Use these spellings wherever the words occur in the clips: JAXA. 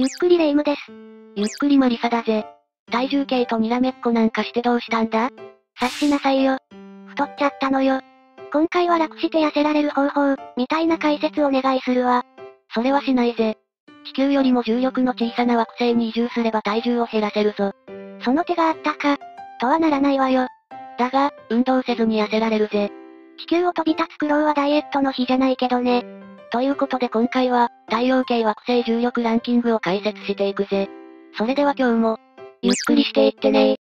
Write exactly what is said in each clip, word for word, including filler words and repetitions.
ゆっくりレ夢ムです。ゆっくりマリサだぜ。体重計とにらめっこなんかしてどうしたんだ？察しなさいよ。太っちゃったのよ。今回は楽して痩せられる方法、みたいな解説お願いするわ。それはしないぜ。地球よりも重力の小さな惑星に移住すれば体重を減らせるぞ。その手があったか、とはならないわよ。だが、運動せずに痩せられるぜ。地球を飛び立つ苦労はダイエットの日じゃないけどね。ということで今回は、太陽系惑星重力ランキングを解説していくぜ。それでは今日も、ゆっくりしていってねー。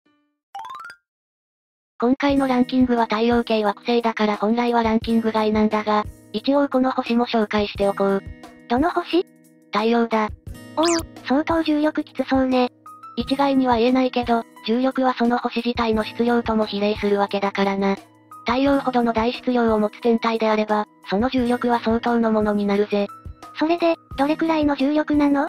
今回のランキングは太陽系惑星だから本来はランキング外なんだが、一応この星も紹介しておこう。どの星？太陽だ。おお、相当重力きつそうね。一概には言えないけど、重力はその星自体の質量とも比例するわけだからな。太陽ほどの大質量を持つ天体であれば、その重力は相当のものになるぜ。それで、どれくらいの重力なの？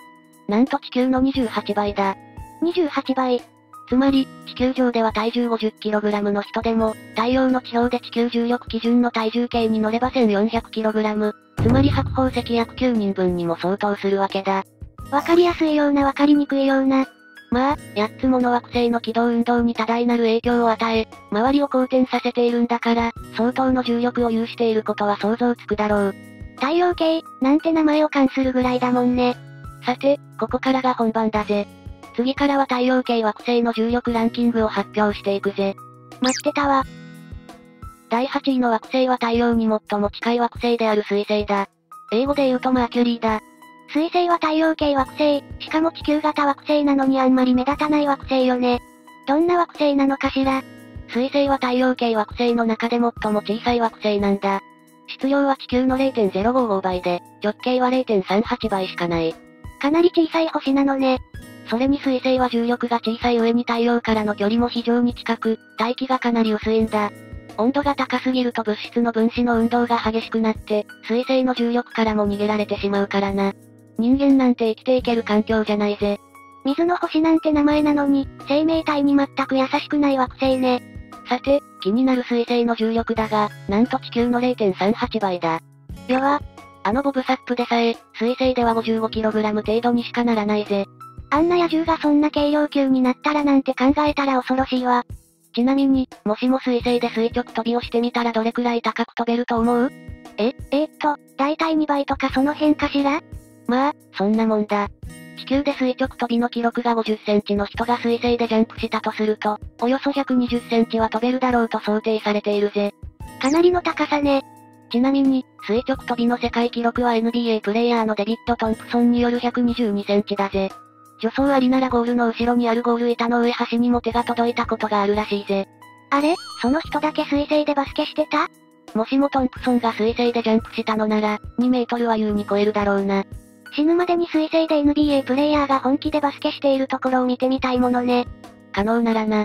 なんと地球のにじゅうはちばいだ。にじゅうはちばい。つまり、地球上では体重 ごじゅっキログラム の人でも、太陽の地表で地球重力基準の体重計に乗れば せんよんひゃくキログラム、つまり白宝石約きゅうにんぶんにも相当するわけだ。わかりやすいようなわかりにくいような。まあ、やっつもの惑星の軌道運動に多大なる影響を与え、周りを公転させているんだから、相当の重力を有していることは想像つくだろう。太陽系、なんて名前を冠するぐらいだもんね。さて、ここからが本番だぜ。次からは太陽系惑星の重力ランキングを発表していくぜ。待ってたわ。だいはちいの惑星は太陽に最も近い惑星である水星だ。英語で言うとマーキュリーだ。水星は太陽系惑星、しかも地球型惑星なのにあんまり目立たない惑星よね。どんな惑星なのかしら？水星は太陽系惑星の中で最も小さい惑星なんだ。質量は地球の れいてんぜろごーごーばいで、直径は れいてんさんはちばいしかない。かなり小さい星なのね。それに水星は重力が小さい上に太陽からの距離も非常に近く、大気がかなり薄いんだ。温度が高すぎると物質の分子の運動が激しくなって、水星の重力からも逃げられてしまうからな。人間なんて生きていける環境じゃないぜ。水の星なんて名前なのに、生命体に全く優しくない惑星ね。さて、気になる水星の重力だが、なんと地球の れいてんさんはちばいだ。弱。あのボブサップでさえ、水星では ごじゅうごキログラム 程度にしかならないぜ。あんな野獣がそんな軽量級になったらなんて考えたら恐ろしいわ。ちなみに、もしも水星で垂直飛びをしてみたらどれくらい高く飛べると思う？え、えー、っと、だいたいにばいとかその辺かしら？まあ、そんなもんだ。地球で垂直飛びの記録がごじゅっセンチの人が水星でジャンプしたとすると、およそひゃくにじゅっセンチは飛べるだろうと想定されているぜ。かなりの高さね。ちなみに、垂直飛びの世界記録は エヌビーエー プレイヤーのデビッド・トンプソンによるひゃくにじゅうにセンチだぜ。助走ありならゴールの後ろにあるゴール板の上端にも手が届いたことがあるらしいぜ。あれ？その人だけ水星でバスケしてた？もしもトンプソンが水星でジャンプしたのなら、にメートルは優に超えるだろうな。死ぬまでに水星で エヌビーエー プレイヤーが本気でバスケしているところを見てみたいものね。可能ならな。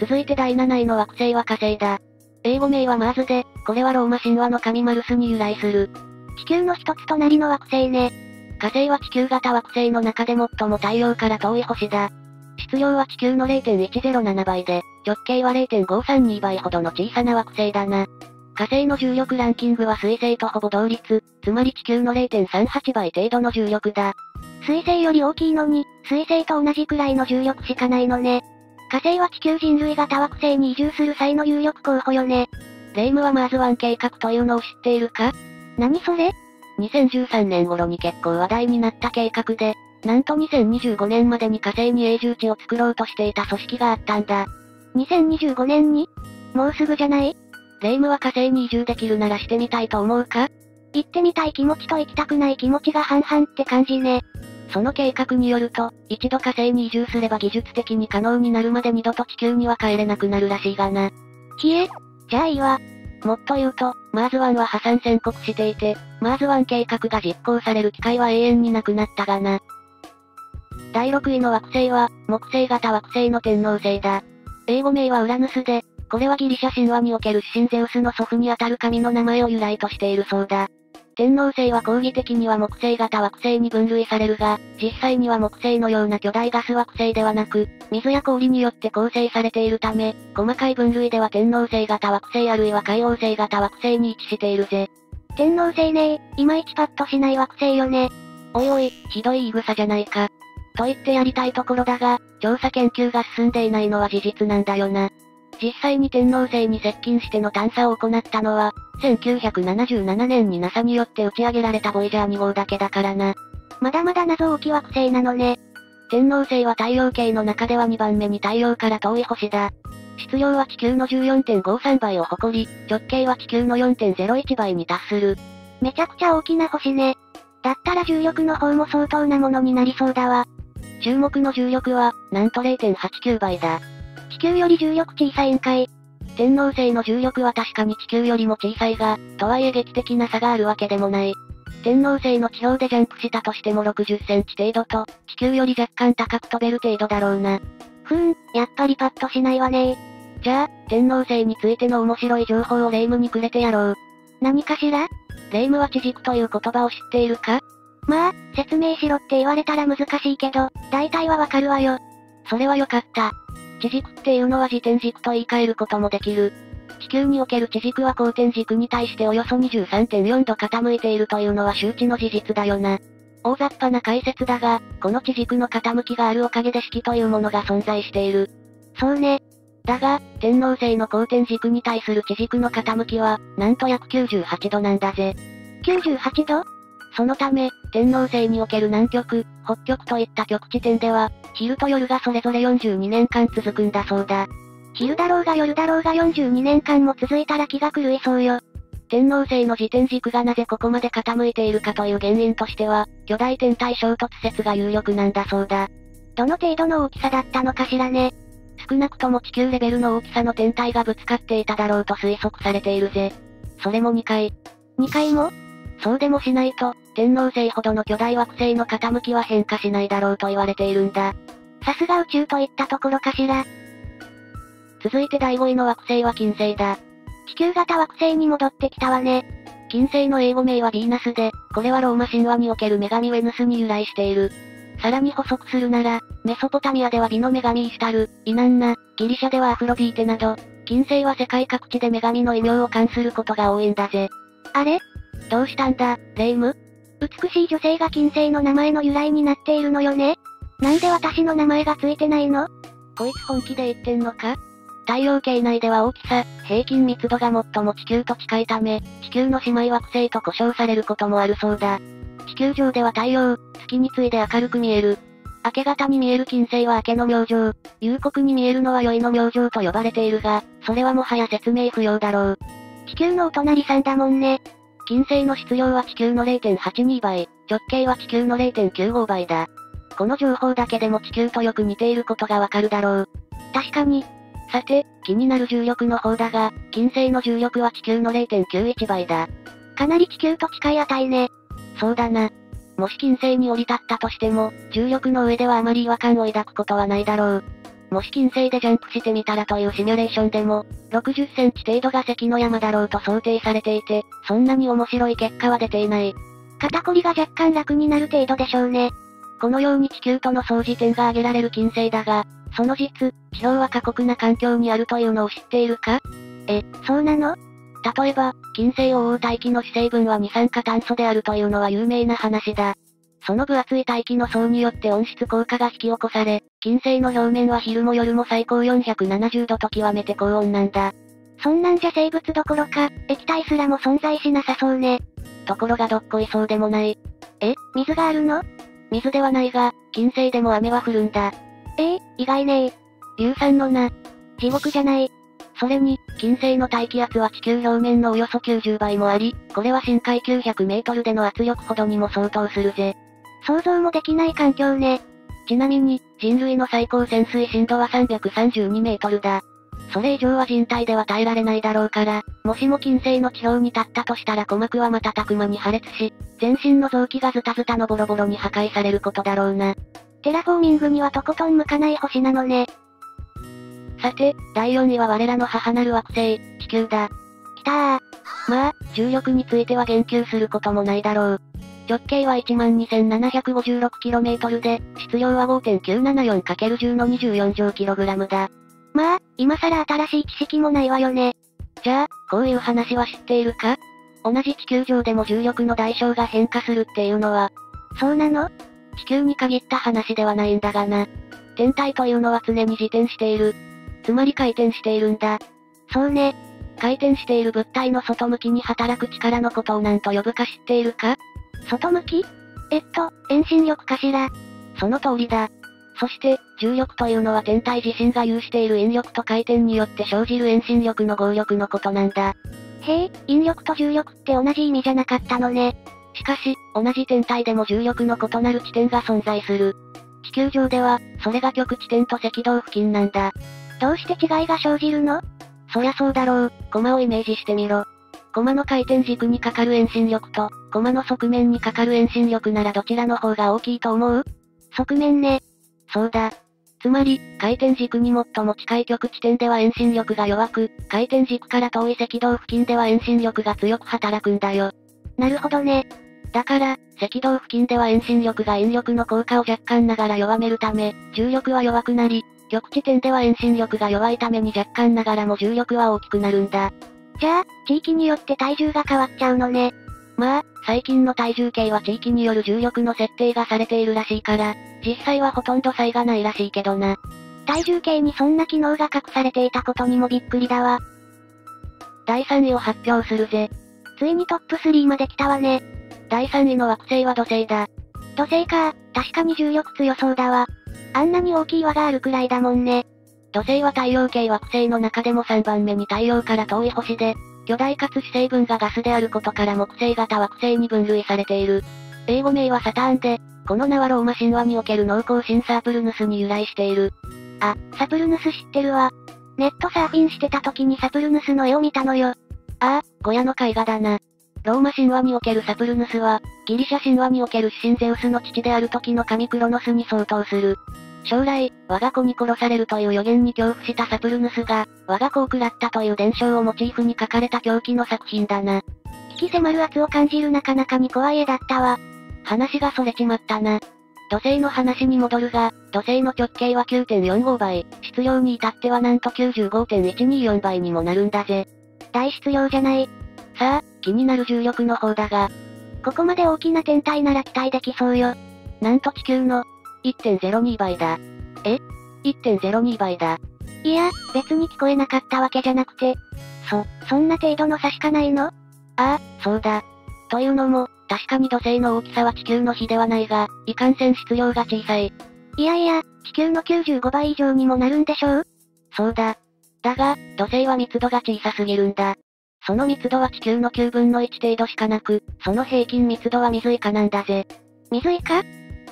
続いてだいなないの惑星は火星だ。英語名はマーズで、これはローマ神話の神マルスに由来する。地球の一つ隣の惑星ね。火星は地球型惑星の中で最も太陽から遠い星だ。質量は地球の れいてんいちぜろななばいで、直径は れいてんごーさんにーばいほどの小さな惑星だな。火星の重力ランキングは水星とほぼ同率、つまり地球の れいてんさんはちばい程度の重力だ。水星より大きいのに、水星と同じくらいの重力しかないのね。火星は地球人類型惑星に移住する際の有力候補よね。レ夢ムはマーズワン計画というのを知っているか？何それ？にせんじゅうさんねん頃に結構話題になった計画で、なんとにせんにじゅうごねんまでに火星に永住地を作ろうとしていた組織があったんだ。にせんにじゅうごねんに？もうすぐじゃない？レ夢ムは火星に移住できるならしてみたいと思うか？行ってみたい気持ちと行きたくない気持ちが半々って感じね。その計画によると、一度火星に移住すれば技術的に可能になるまで二度と地球には帰れなくなるらしいがな。ひえ、じゃあいいわ。もっと言うと、マーズワンは破産宣告していて、マーズワン計画が実行される機会は永遠になくなったがな。だいろくいの惑星は、木星型惑星の天王星だ。英語名はウラヌスで、これはギリシャ神話における神ゼウスの祖父にあたる神の名前を由来としているそうだ。天王星は広義的には木星型惑星に分類されるが、実際には木星のような巨大ガス惑星ではなく、水や氷によって構成されているため、細かい分類では天王星型惑星あるいは海王星型惑星に位置しているぜ。天王星ねー、いまいちパッとしない惑星よね。おいおい、ひどい言い草じゃないか。と言ってやりたいところだが、調査研究が進んでいないのは事実なんだよな。実際に天王星に接近しての探査を行ったのは、せんきゅうひゃくななじゅうななねんに ナサ によって打ち上げられたボイジャーにごうだけだからな。まだまだ謎多き惑星なのね。天王星は太陽系の中ではにばんめに太陽から遠い星だ。質量は地球の じゅうよんてんごさんばいを誇り、直径は地球の よんてんぜろいちばいに達する。めちゃくちゃ大きな星ね。だったら重力の方も相当なものになりそうだわ。注目の重力は、なんと れいてんはちきゅうばいだ。地球より重力小さいんかい。天王星の重力は確かに地球よりも小さいが、とはいえ劇的な差があるわけでもない。天王星の地表でジャンプしたとしてもろくじゅっセンチ程度と、地球より若干高く飛べる程度だろうな。ふーん、やっぱりパッとしないわねー。じゃあ、天王星についての面白い情報を霊夢にくれてやろう。何かしら？霊夢は地軸という言葉を知っているか？まあ、説明しろって言われたら難しいけど、大体はわかるわよ。それはよかった。地軸っていうのは自転軸と言い換えることもできる。地球における地軸は公転軸に対しておよそ にじゅうさんてんよんど傾いているというのは周知の事実だよな。大雑把な解説だが、この地軸の傾きがあるおかげで式というものが存在している。そうね。だが、天王星の公転軸に対する地軸の傾きは、なんと約きゅうじゅうはちどなんだぜ。きゅうじゅうはちど？そのため、天王星における南極、北極といった極地点では、昼と夜がそれぞれよんじゅうにねんかん続くんだそうだ。昼だろうが夜だろうがよんじゅうにねんかんも続いたら気が狂いそうよ。天王星の自転軸がなぜここまで傾いているかという原因としては、巨大天体衝突説が有力なんだそうだ。どの程度の大きさだったのかしらね。少なくとも地球レベルの大きさの天体がぶつかっていただろうと推測されているぜ。それもにかい。にかいも？そうでもしないと、天王星ほどの巨大惑星の傾きは変化しないだろうと言われているんだ。さすが宇宙といったところかしら。続いてだいごいの惑星は金星だ。地球型惑星に戻ってきたわね。金星の英語名はヴィーナスで、これはローマ神話における女神ウェヌスに由来している。さらに補足するなら、メソポタミアでは美の女神イシュタル、イナンナ、ギリシャではアフロディーテなど、金星は世界各地で女神の異名を冠することが多いんだぜ。あれ？どうしたんだ、霊夢？美しい女性が金星の名前の由来になっているのよね。なんで私の名前がついてないの？こいつ本気で言ってんのか？太陽系内では大きさ、平均密度が最も地球と近いため、地球の姉妹惑星と呼称されることもあるそうだ。地球上では太陽、月に次いで明るく見える。明け方に見える金星は明けの明星、夕刻に見えるのは宵の明星と呼ばれているが、それはもはや説明不要だろう。地球のお隣さんだもんね。金星の質量は地球の れいてんはちにばい、直径は地球の れいてんきゅうごばいだ。この情報だけでも地球とよく似ていることがわかるだろう。確かに。さて、気になる重力の方だが、金星の重力は地球の れいてんきゅういちばいだ。かなり地球と近い値ね。そうだな。もし金星に降り立ったとしても、重力の上ではあまり違和感を抱くことはないだろう。もし金星でジャンプしてみたらというシミュレーションでも、ろくじゅっセンチ程度が関の山だろうと想定されていて、そんなに面白い結果は出ていない。肩こりが若干楽になる程度でしょうね。このように地球との相似点が挙げられる金星だが、その実、地表は過酷な環境にあるというのを知っているか？え、そうなの？例えば、金星を覆う大気の主成分は二酸化炭素であるというのは有名な話だ。その分厚い大気の層によって温室効果が引き起こされ、金星の表面は昼も夜も最高よんひゃくななじゅうどと極めて高温なんだ。そんなんじゃ生物どころか、液体すらも存在しなさそうね。ところがどっこいそうでもない。え、水があるの？水ではないが、金星でも雨は降るんだ。ええー、意外ねえ。硫酸のな。地獄じゃない。それに、金星の大気圧は地球表面のおよそきゅうじゅうばいもあり、これは深海きゅうひゃくメートルでの圧力ほどにも相当するぜ。想像もできない環境ね。ちなみに、人類の最高潜水深度はさんびゃくさんじゅうにメートルだ。それ以上は人体では耐えられないだろうから、もしも金星の地表に立ったとしたら鼓膜は瞬く間に破裂し、全身の臓器がズタズタのボロボロに破壊されることだろうな。テラフォーミングにはとことん向かない星なのね。さて、だいよんいは我らの母なる惑星、地球だ。きたー。まあ、重力については言及することもないだろう。直径はいちまんにせんななひゃくごじゅうろくキロメートル で、質量は ごてんきゅうななよんかけるじゅうのにじゅうよん乗キログラム だ。まあ、今更新しい知識もないわよね。じゃあ、こういう話は知っているか？同じ地球上でも重力の代償が変化するっていうのは、そうなの？地球に限った話ではないんだがな。天体というのは常に自転している。つまり回転しているんだ。そうね。回転している物体の外向きに働く力のことを何と呼ぶか知っているか？外向き？えっと、遠心力かしら。その通りだ。そして、重力というのは天体自身が有している引力と回転によって生じる遠心力の合力のことなんだ。へえ、引力と重力って同じ意味じゃなかったのね。しかし、同じ天体でも重力の異なる地点が存在する。地球上では、それが極地点と赤道付近なんだ。どうして違いが生じるの？そりゃそうだろう、コマをイメージしてみろ。コマの回転軸にかかる遠心力と、コマの側面にかかる遠心力ならどちらの方が大きいと思う？側面ね。そうだ。つまり、回転軸に最も近い極地点では遠心力が弱く、回転軸から遠い赤道付近では遠心力が強く働くんだよ。なるほどね。だから、赤道付近では遠心力が引力の効果を若干ながら弱めるため、重力は弱くなり、極地点では遠心力が弱いために若干ながらも重力は大きくなるんだ。じゃあ、地域によって体重が変わっちゃうのね。まあ、最近の体重計は地域による重力の設定がされているらしいから、実際はほとんど差異がないらしいけどな。体重計にそんな機能が隠されていたことにもびっくりだわ。だいさんいを発表するぜ。ついにトップスリーまで来たわね。だいさんいの惑星は土星だ。土星か、確かに重力強そうだわ。あんなに大きい輪があるくらいだもんね。土星は太陽系惑星の中でもさんばんめに太陽から遠い星で、巨大かつ主成分がガスであることから木星型惑星に分類されている。英語名はサターンで、この名はローマ神話における農耕神サープルヌスに由来している。あ、サプルヌス知ってるわ。ネットサーフィンしてた時にサプルヌスの絵を見たのよ。ああ、ゴヤの絵画だな。ローマ神話におけるサプルヌスは、ギリシャ神話における主神ゼウスの父である時の神クロノスに相当する。将来、我が子に殺されるという予言に恐怖したサプルヌスが、我が子を食らったという伝承をモチーフに書かれた狂気の作品だな。引き迫る圧を感じるなかなかに怖い絵だったわ。話がそれちまったな。土星の話に戻るが、土星の直径は きゅうてんよんご 倍、質量に至ってはなんと きゅうじゅうごてんいちにーよん 倍にもなるんだぜ。大質量じゃない。さあ、気になる重力の方だが、ここまで大きな天体なら期待できそうよ。なんと地球の いってんぜろにー 倍だ。え ?いってんぜろにー 倍だ。いや、別に聞こえなかったわけじゃなくて。そ、そんな程度の差しかないの？ああ、そうだ。というのも、確かに土星の大きさは地球の比ではないが、いかんせん質量が小さい。いやいや、地球のきゅうじゅうごばい以上にもなるんでしょう？そうだ。だが、土星は密度が小さすぎるんだ。その密度は地球のきゅうぶんのいち程度しかなく、その平均密度は水以下なんだぜ。水以下？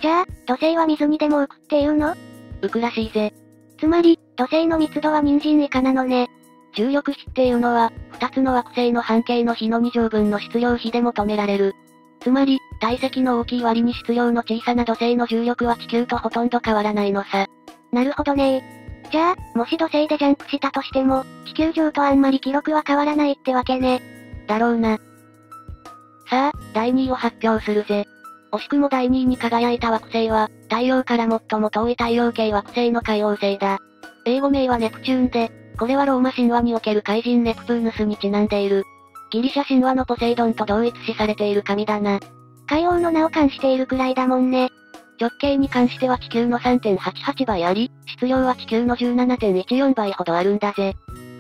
じゃあ、土星は水にでも浮くっていうの？浮くらしいぜ。つまり、土星の密度は人参以下なのね。重力比っていうのは、ふたつの惑星の半径の比のにじょうぶんの質量比で求められる。つまり、体積の大きい割に質量の小さな土星の重力は地球とほとんど変わらないのさ。なるほどねー。じゃあ、もし土星でジャンプしたとしても、地球上とあんまり記録は変わらないってわけね。だろうな。さあ、だいにいを発表するぜ。惜しくもだいにいに輝いた惑星は、太陽から最も遠い太陽系惑星の海王星だ。英語名はネプチューンで、これはローマ神話における怪人ネプチューヌスにちなんでいる。ギリシャ神話のポセイドンと同一視されている神だな。海王の名を冠しているくらいだもんね。直径に関しては地球の さんてんはちはち 倍あり、質量は地球の じゅうななてんいちよん 倍ほどあるんだぜ。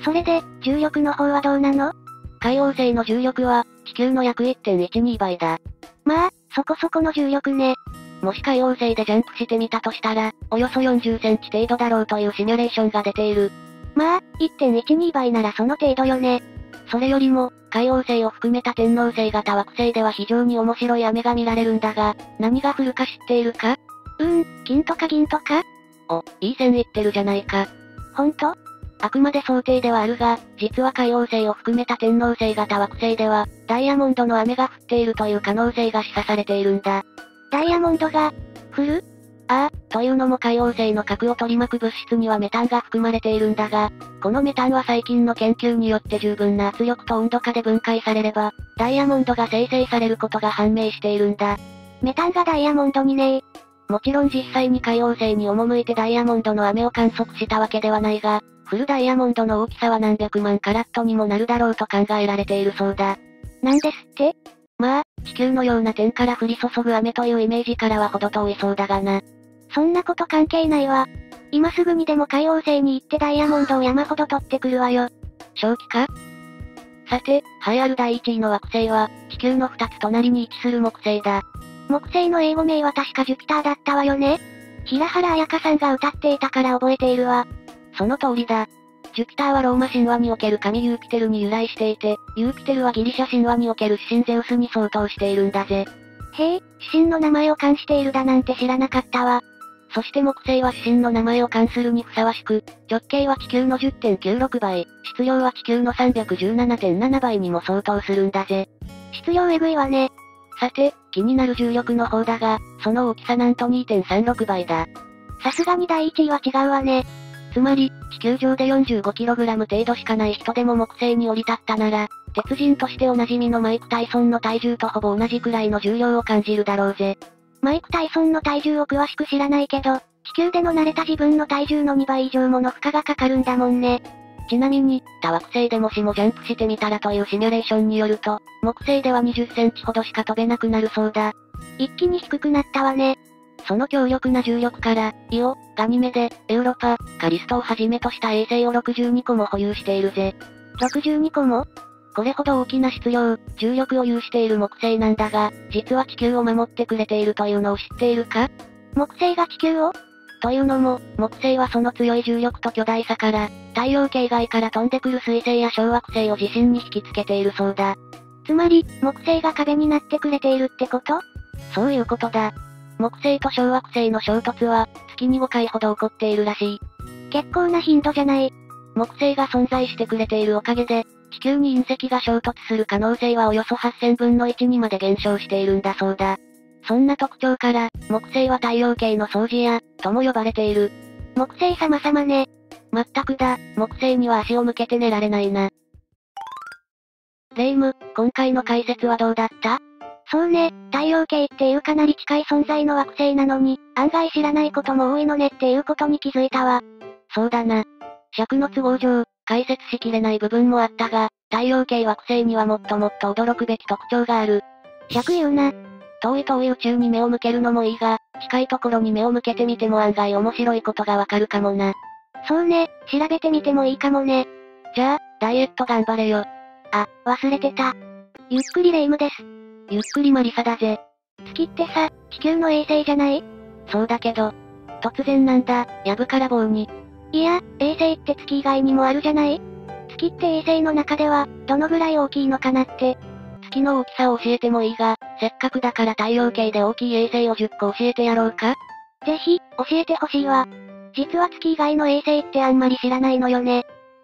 それで、重力の方はどうなの？海王星の重力は、地球の約 いってんいちにー 倍だ。まあ、そこそこの重力ね。もし海王星でジャンプしてみたとしたら、およそよんじゅっセンチ程度だろうというシミュレーションが出ている。まあ、いってんいちにー 倍ならその程度よね。それよりも、海王星を含めた天王星型惑星では非常に面白い雨が見られるんだが、何が降るか知っているか？うーん、金とか銀とか？お、いい線いってるじゃないか。ほんと？あくまで想定ではあるが、実は海王星を含めた天王星型惑星では、ダイヤモンドの雨が降っているという可能性が示唆されているんだ。ダイヤモンドが、降る？ああ、というのも海王星の核を取り巻く物質にはメタンが含まれているんだが、このメタンは最近の研究によって十分な圧力と温度下で分解されれば、ダイヤモンドが生成されることが判明しているんだ。メタンがダイヤモンドにねー。もちろん実際に海王星に赴いてダイヤモンドの雨を観測したわけではないが、降るダイヤモンドの大きさは何百万カラットにもなるだろうと考えられているそうだ。なんですって？まあ、地球のような点から降り注ぐ雨というイメージからはほど遠いそうだがな。そんなこと関係ないわ。今すぐにでも海王星に行ってダイヤモンドを山ほど取ってくるわよ。正気か？さて、栄えあるだいいちいの惑星は、地球のふたつ隣に位置する木星だ。木星の英語名は確かジュピターだったわよね。平原綾香さんが歌っていたから覚えているわ。その通りだ。ジュピターはローマ神話における神ユーピテルに由来していて、ユーピテルはギリシャ神話における主神ゼウスに相当しているんだぜ。へえ、主神の名前を冠しているだなんて知らなかったわ。そして木星は主神の名前を冠するにふさわしく、直径は地球の じゅってんきゅうろく 倍、質量は地球の さんびゃくじゅうななてんなな 倍にも相当するんだぜ。質量えぐいわね。さて、気になる重力の方だが、その大きさなんと にてんさんろく 倍だ。さすがにだいいちいは違うわね。つまり、地球上で よんじゅうごキログラム 程度しかない人でも木星に降り立ったなら、鉄人としておなじみのマイク・タイソンの体重とほぼ同じくらいの重量を感じるだろうぜ。マイク・タイソンの体重を詳しく知らないけど、地球での慣れた自分の体重のにばい以上もの負荷がかかるんだもんね。ちなみに、他惑星でもしもジャンプしてみたらというシミュレーションによると、木星ではにじゅっセンチほどしか飛べなくなるそうだ。一気に低くなったわね。その強力な重力から、イオ、ガニメデ、エウロパ、カリストをはじめとした衛星をろくじゅうにこも保有しているぜ。ろくじゅうにこも？これほど大きな質量、重力を有している木星なんだが、実は地球を守ってくれているというのを知っているか？木星が地球を？というのも、木星はその強い重力と巨大さから、太陽系外から飛んでくる水星や小惑星を自身に引きつけているそうだ。つまり、木星が壁になってくれているってこと？そういうことだ。木星と小惑星の衝突は、月にごかいほど起こっているらしい。結構な頻度じゃない。木星が存在してくれているおかげで、地球に隕石が衝突する可能性はおよそはっせんぶんのいちにまで減少しているんだそうだ。そんな特徴から、木星は太陽系の掃除屋、とも呼ばれている。木星様々ね。まったくだ、木星には足を向けて寝られないな。霊夢、今回の解説はどうだった？そうね、太陽系っていうかなり近い存在の惑星なのに、案外知らないことも多いのねっていうことに気づいたわ。そうだな。尺の都合上、解説しきれない部分もあったが、太陽系惑星にはもっともっと驚くべき特徴がある。尺言うな。遠い遠い宇宙に目を向けるのもいいが、近いところに目を向けてみても案外面白いことがわかるかもな。そうね、調べてみてもいいかもね。じゃあ、ダイエット頑張れよ。あ、忘れてた。ゆっくり霊夢です。ゆっくりマリサだぜ。月ってさ、地球の衛星じゃない？そうだけど、突然なんだ、やぶから棒に。いや、衛星って月以外にもあるじゃない？月って衛星の中では、どのぐらい大きいのかなって。月の大きさを教えてもいいが、せっかくだから太陽系で大きい衛星をじゅっこ教えてやろうか？ぜひ、教えてほしいわ。実は月以外の衛星ってあんまり知らないのよね。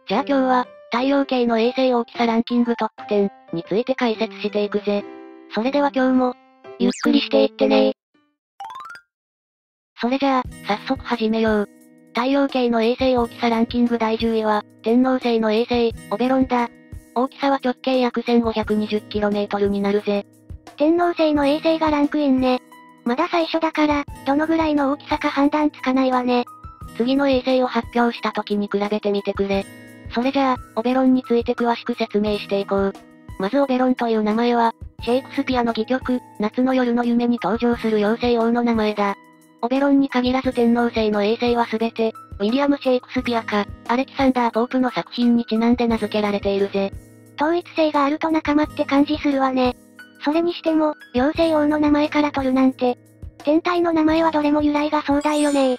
じゃあ今日は、太陽系の衛星大きさランキングトップじゅうについて解説していくぜ。それでは今日も、ゆっくりしていってね。それじゃあ、早速始めよう。太陽系の衛星大きさランキングだいじゅういは、天王星の衛星、オベロンだ。大きさは直径約 せんごひゃくにじゅうキロメートル になるぜ。天王星の衛星がランクインね。まだ最初だから、どのぐらいの大きさか判断つかないわね。次の衛星を発表した時に比べてみてくれ。それじゃあ、オベロンについて詳しく説明していこう。まずオベロンという名前は、シェイクスピアの戯曲、夏の夜の夢に登場する妖精王の名前だ。オベロンに限らず天王星の衛星はすべて、ウィリアム・シェイクスピアか、アレキサンダー・ポープの作品にちなんで名付けられているぜ。統一性があると仲間って感じするわね。それにしても、妖精王の名前から取るなんて。天体の名前はどれも由来が壮大よね。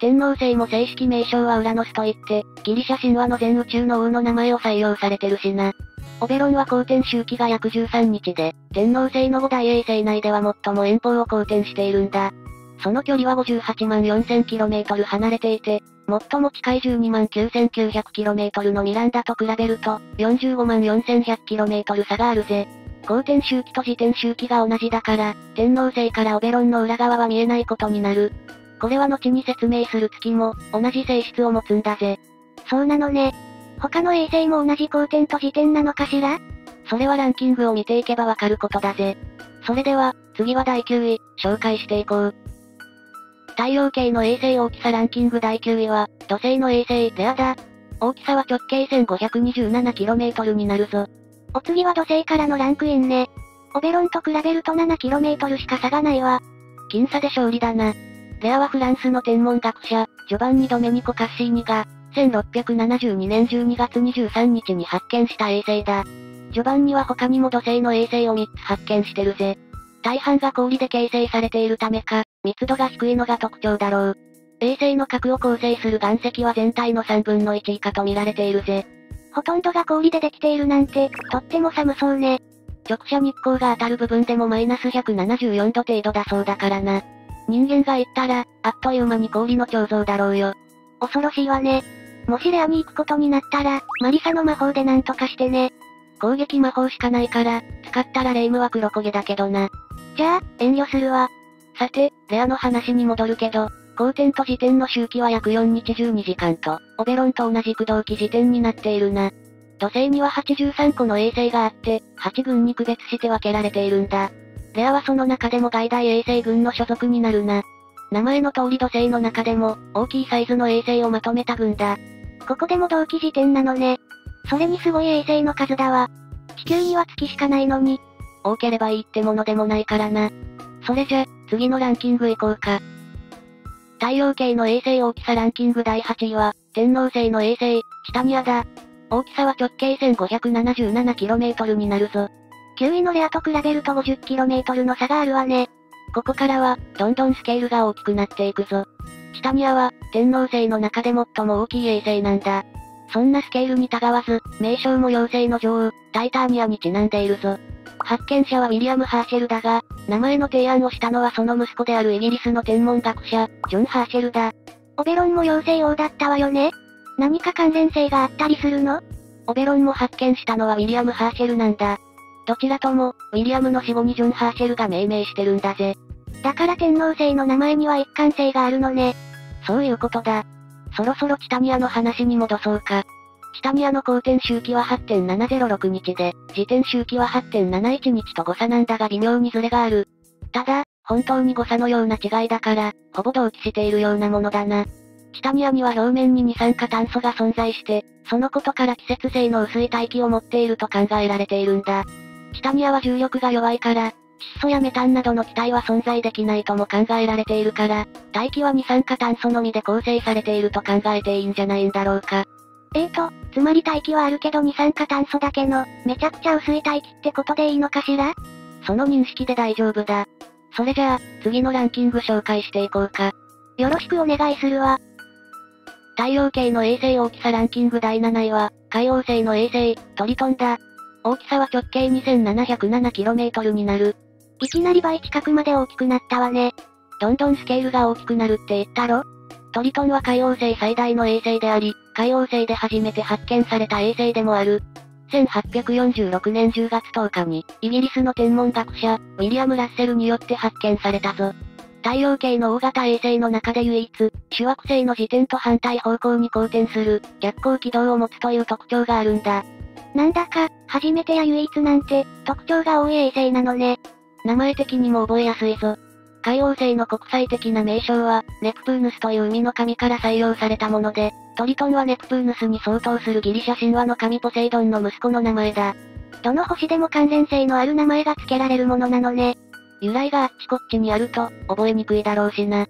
天王星も正式名称はウラノスといって、ギリシャ神話の全宇宙の王の名前を採用されてるしな。オベロンは公転周期が約じゅうさんにちで、天王星のごだい衛星内では最も遠方を公転しているんだ。その距離は ごじゅうはちまんよんせんキロメートル 離れていて、最も近い じゅうにまんきゅうせんきゅうひゃくキロメートル のミランダと比べると、よんじゅうごまんよんせんひゃくキロメートル 差があるぜ。公転周期と自転周期が同じだから、天王星からオベロンの裏側は見えないことになる。これは後に説明する月も、同じ性質を持つんだぜ。そうなのね。他の衛星も同じ公転と自転なのかしら？それはランキングを見ていけばわかることだぜ。それでは、次はだいきゅうい、紹介していこう。太陽系の衛星大きさランキングだいきゅういは、土星の衛星、レアだ。大きさは直径 せんごひゃくにじゅうななキロメートル になるぞ。お次は土星からのランクインね。ホベロンと比べると ななキロメートル しか差がないわ。僅差で勝利だな。レアはフランスの天文学者、ジョバンニ・ドメニコ・カッシーニが、せんろっぴゃくななじゅうにねんじゅうにがつにじゅうさんにちに発見した衛星だ。ジョバンニは他にも土星の衛星をみっつ発見してるぜ。大半が氷で形成されているためか、密度が低いのが特徴だろう。衛星の核を構成する岩石は全体のさんぶんのいち以下と見られているぜ。ほとんどが氷でできているなんて、とっても寒そうね。直射日光が当たる部分でもマイナスひゃくななじゅうよんど程度だそうだからな。人間が行ったら、あっという間に氷の彫像だろうよ。恐ろしいわね。もしレアに行くことになったら、マリサの魔法でなんとかしてね。攻撃魔法しかないから、使ったらレイムは黒焦げだけどな。じゃあ、遠慮するわ。さて、レアの話に戻るけど、公転と自転の周期は約よんにちじゅうにじかんと、オベロンと同じ駆動機自転になっているな。土星にははちじゅうさんこの衛星があって、はちぐんに区別して分けられているんだ。レアはその中でも外大衛星群の所属になるな。名前の通り土星の中でも、大きいサイズの衛星をまとめた群だ。ここでも同期自転なのね。それにすごい衛星の数だわ。地球には月しかないのに。多ければいいってものでもないからな。それじゃ、次のランキングいこうか。太陽系の衛星大きさランキングだいはちいは、天王星の衛星、チタニアだ。大きさは直径 せんごひゃくななじゅうななキロメートル になるぞ。きゅういのレアと比べると ごじゅっキロメートル の差があるわね。ここからは、どんどんスケールが大きくなっていくぞ。チタニアは、天王星の中で最も大きい衛星なんだ。そんなスケールにたがわず、名称も妖精の女王、タイターニアにちなんでいるぞ。発見者はウィリアム・ハーシェルだが、名前の提案をしたのはその息子であるイギリスの天文学者、ジョン・ハーシェルだ。オベロンも妖精王だったわよね。何か関連性があったりするの？オベロンも発見したのはウィリアム・ハーシェルなんだ。どちらとも、ウィリアムの死後にジョン・ハーシェルが命名してるんだぜ。だから天王星の名前には一貫性があるのね。そういうことだ。そろそろチタニアの話に戻そうか。チタニアの公転周期は はってんななゼロろくにちで、自転周期は はってんなないちにちと誤差なんだが微妙にズレがある。ただ、本当に誤差のような違いだから、ほぼ同期しているようなものだな。チタニアには表面に二酸化炭素が存在して、そのことから季節性の薄い大気を持っていると考えられているんだ。チタニアは重力が弱いから、窒素やメタンなどの気体は存在できないとも考えられているから、大気は二酸化炭素のみで構成されていると考えていいんじゃないんだろうか。えーと、つまり大気はあるけど二酸化炭素だけの、めちゃくちゃ薄い大気ってことでいいのかしら？その認識で大丈夫だ。それじゃあ、次のランキング紹介していこうか。よろしくお願いするわ。太陽系の衛星大きさランキングだいなないは、海王星の衛星、トリトンだ。大きさは直径 にせんななひゃくななキロメートル になる。いきなり倍近くまで大きくなったわね。どんどんスケールが大きくなるって言ったろ？トリトンは海王星最大の衛星であり、海王星で初めて発見された衛星でもある。せんはっぴゃくよんじゅうろくねんじゅうがつとおかに、イギリスの天文学者、ウィリアム・ラッセルによって発見されたぞ。太陽系の大型衛星の中で唯一、主惑星の自転と反対方向に公転する、逆行軌道を持つという特徴があるんだ。なんだか、初めてや唯一なんて、特徴が多い衛星なのね。名前的にも覚えやすいぞ。海王星の国際的な名称は、ネプトゥーヌスという海の神から採用されたもので、トリトンはネプトゥーヌスに相当するギリシャ神話の神ポセイドンの息子の名前だ。どの星でも関連性のある名前が付けられるものなのね。由来があっちこっちにあると、覚えにくいだろうしな。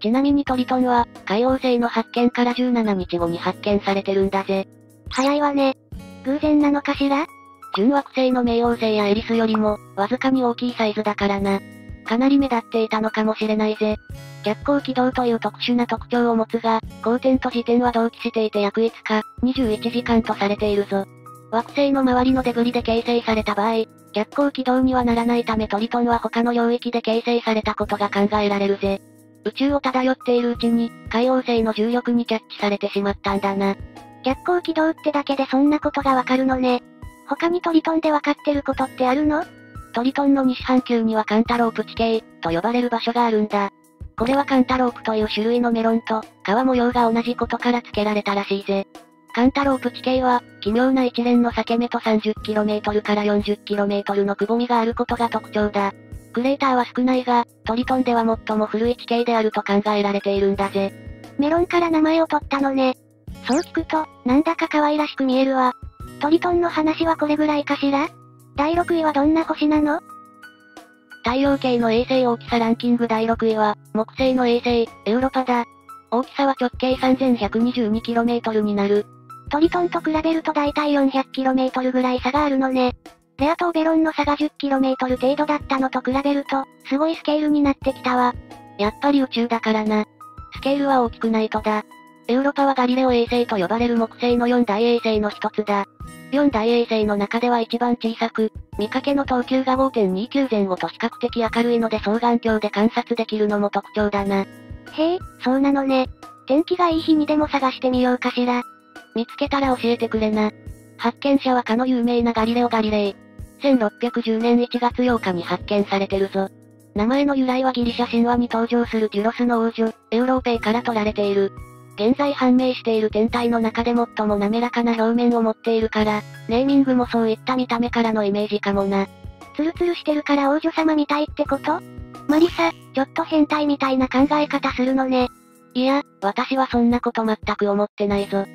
ちなみにトリトンは、海王星の発見からじゅうしちにちごに発見されてるんだぜ。早いわね。偶然なのかしら？準惑星の冥王星やエリスよりも、わずかに大きいサイズだからな。かなり目立っていたのかもしれないぜ。逆行軌道という特殊な特徴を持つが、公転と自転は同期していて約いつか、にじゅういちじかんとされているぞ。惑星の周りのデブリで形成された場合、逆行軌道にはならないためトリトンは他の領域で形成されたことが考えられるぜ。宇宙を漂っているうちに、海王星の重力にキャッチされてしまったんだな。逆行軌道ってだけでそんなことがわかるのね。他にトリトンでわかってることってあるの？トリトンの西半球にはカンタロープ地形と呼ばれる場所があるんだ。これはカンタロープという種類のメロンと川模様が同じことから付けられたらしいぜ。カンタロープ地形は奇妙な一連の裂け目と さんじゅっキロメートル から よんじゅっキロメートル のくぼみがあることが特徴だ。クレーターは少ないが、トリトンでは最も古い地形であると考えられているんだぜ。メロンから名前を取ったのね。そう聞くと、なんだか可愛らしく見えるわ。トリトンの話はこれぐらいかしら？だいろくいはどんな星なの？太陽系の衛星大きさランキングだいろくいは、木星の衛星、エウロパだ。大きさは直径 さんぜんひゃくにじゅうにキロメートル になる。トリトンと比べるとだいたい よんひゃくキロメートル ぐらい差があるのね。レアとオベロンの差が じゅっキロメートル 程度だったのと比べると、すごいスケールになってきたわ。やっぱり宇宙だからな。スケールは大きくないとだ。エウロパはガリレオ衛星と呼ばれる木星のよんだい衛星の一つだ。よんだい衛星の中では一番小さく、見かけの等級が ごてんにきゅうぜんごと比較的明るいので双眼鏡で観察できるのも特徴だな。へえ、そうなのね。天気がいい日にでも探してみようかしら。見つけたら教えてくれな。発見者はかの有名なガリレオ・ガリレイ。せんろっぴゃくじゅうねんいちがつようかに発見されてるぞ。名前の由来はギリシャ神話に登場するデュロスの王女、エウローペイから取られている。現在判明している天体の中で最も滑らかな表面を持っているから、ネーミングもそういった見た目からのイメージかもな。ツルツルしてるから王女様みたいってこと？マリサ、ちょっと変態みたいな考え方するのね。いや、私はそんなこと全く思ってないぞ。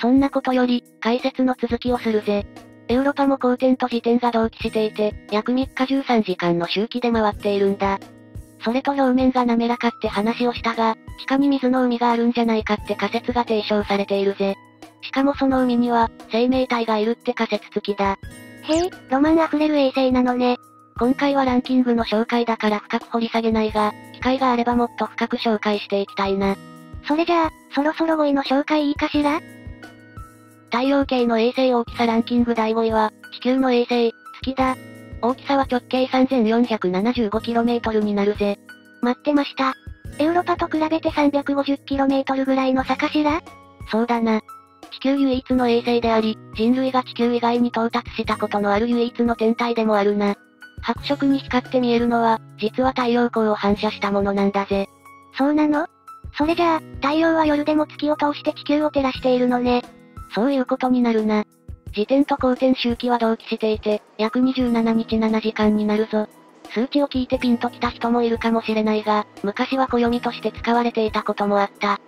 そんなことより、解説の続きをするぜ。エウロパも公転と自転が同期していて、約みっかじゅうさんじかんの周期で回っているんだ。それと表面が滑らかって話をしたが、地下に水の海があるんじゃないかって仮説が提唱されているぜ。しかもその海には、生命体がいるって仮説付きだ。へえ、ロマンあふれる衛星なのね。今回はランキングの紹介だから深く掘り下げないが、機会があればもっと深く紹介していきたいな。それじゃあ、そろそろごいの紹介いいかしら？太陽系の衛星大きさランキングだいごいは、地球の衛星、月だ。大きさは直径 さんぜんよんひゃくななじゅうごキロメートル になるぜ。待ってました。エウロパと比べて さんびゃくごじゅっキロメートル ぐらいの差かしら？そうだな。地球唯一の衛星であり、人類が地球以外に到達したことのある唯一の天体でもあるな。白色に光って見えるのは、実は太陽光を反射したものなんだぜ。そうなの？それじゃあ、太陽は夜でも月を通して地球を照らしているのね。そういうことになるな。自転と公転周期は同期していて、約にじゅうしちにちななじかんになるぞ。数値を聞いてピンときた人もいるかもしれないが、昔は暦として使われていたこともあった。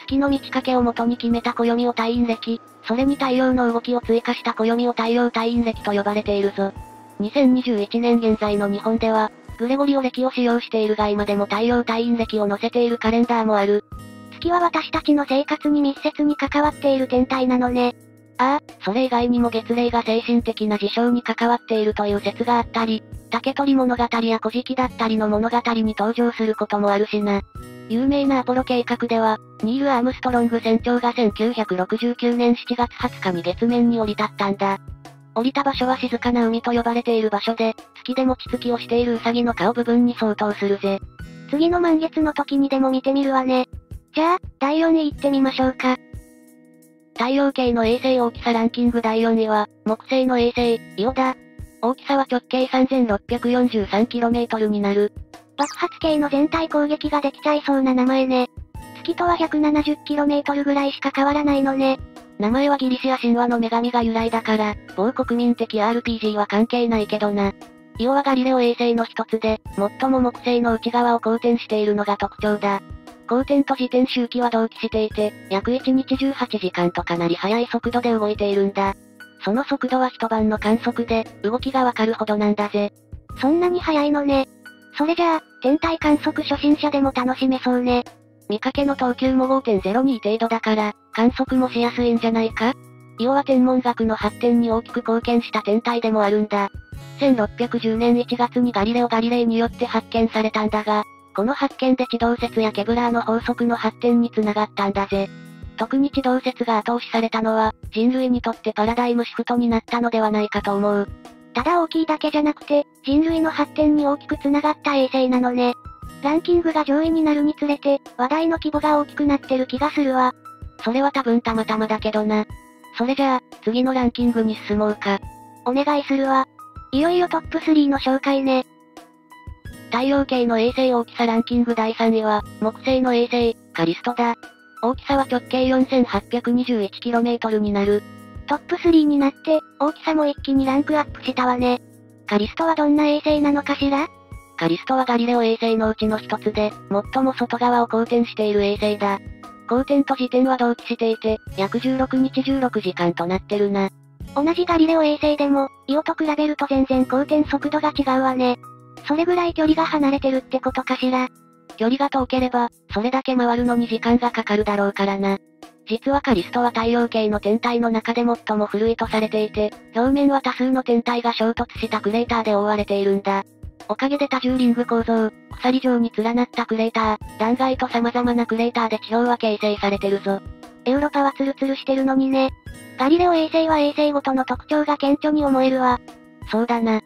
月の満ち欠けを元に決めた暦を太陰暦、それに太陽の動きを追加した暦を太陽太陰暦と呼ばれているぞ。にせんにじゅういちねん現在の日本では、グレゴリオ暦を使用しているが今でも太陽太陰暦を載せているカレンダーもある。月は私たちの生活に密接に関わっている天体なのね。ああ、それ以外にも月齢が精神的な事象に関わっているという説があったり、竹取物語や古事記だったりの物語に登場することもあるしな。有名なアポロ計画では、ニール・アームストロング船長がせんきゅうひゃくろくじゅうきゅうねんしちがつはつかに月面に降り立ったんだ。降りた場所は静かな海と呼ばれている場所で、月でもちつきをしているウサギの顔部分に相当するぜ。次の満月の時にでも見てみるわね。じゃあ、だいよんい行ってみましょうか。太陽系の衛星大きさランキングだいよんいは、木星の衛星、イオだ。大きさは直径 さんぜんろっぴゃくよんじゅうさんキロメートル になる。爆発系の全体攻撃ができちゃいそうな名前ね。月とは ひゃくななじゅっキロメートル ぐらいしか変わらないのね。名前はギリシア神話の女神が由来だから、某国民的 アールピージー は関係ないけどな。イオはガリレオ衛星の一つで、最も木星の内側を公転しているのが特徴だ。公転と自転周期は同期していて、約いちにちじゅうはちじかんとかなり速い速度で動いているんだ。その速度は一晩の観測で、動きがわかるほどなんだぜ。そんなに速いのね。それじゃあ、天体観測初心者でも楽しめそうね。見かけの等級も ごてんゼロに 程度だから、観測もしやすいんじゃないか？イオは天文学の発展に大きく貢献した天体でもあるんだ。せんろっぴゃくじゅうねんいちがつにガリレオ・ガリレイによって発見されたんだが、この発見で地動説やケプラーの法則の発展につながったんだぜ。特に地動説が後押しされたのは、人類にとってパラダイムシフトになったのではないかと思う。ただ大きいだけじゃなくて、人類の発展に大きくつながった衛星なのね。ランキングが上位になるにつれて、話題の規模が大きくなってる気がするわ。それは多分たまたまだけどな。それじゃあ、次のランキングに進もうか。お願いするわ。いよいよトップスリーの紹介ね。太陽系の衛星大きさランキングだいさんいは、木星の衛星、カリストだ。大きさは直径 よんせんはっぴゃくにじゅういちキロメートル になる。トップスリーになって、大きさも一気にランクアップしたわね。カリストはどんな衛星なのかしら？カリストはガリレオ衛星のうちの一つで、最も外側を公転している衛星だ。公転と自転は同期していて、約じゅうろくにちじゅうろくじかんとなってるな。同じガリレオ衛星でも、イオと比べると全然公転速度が違うわね。それぐらい距離が離れてるってことかしら。距離が遠ければ、それだけ回るのに時間がかかるだろうからな。実はカリストは太陽系の天体の中で最も古いとされていて、表面は多数の天体が衝突したクレーターで覆われているんだ。おかげで多重リング構造、鎖状に連なったクレーター、断崖と様々なクレーターで地表は形成されてるぞ。エウロパはツルツルしてるのにね。ガリレオ衛星は衛星ごとの特徴が顕著に思えるわ。そうだな。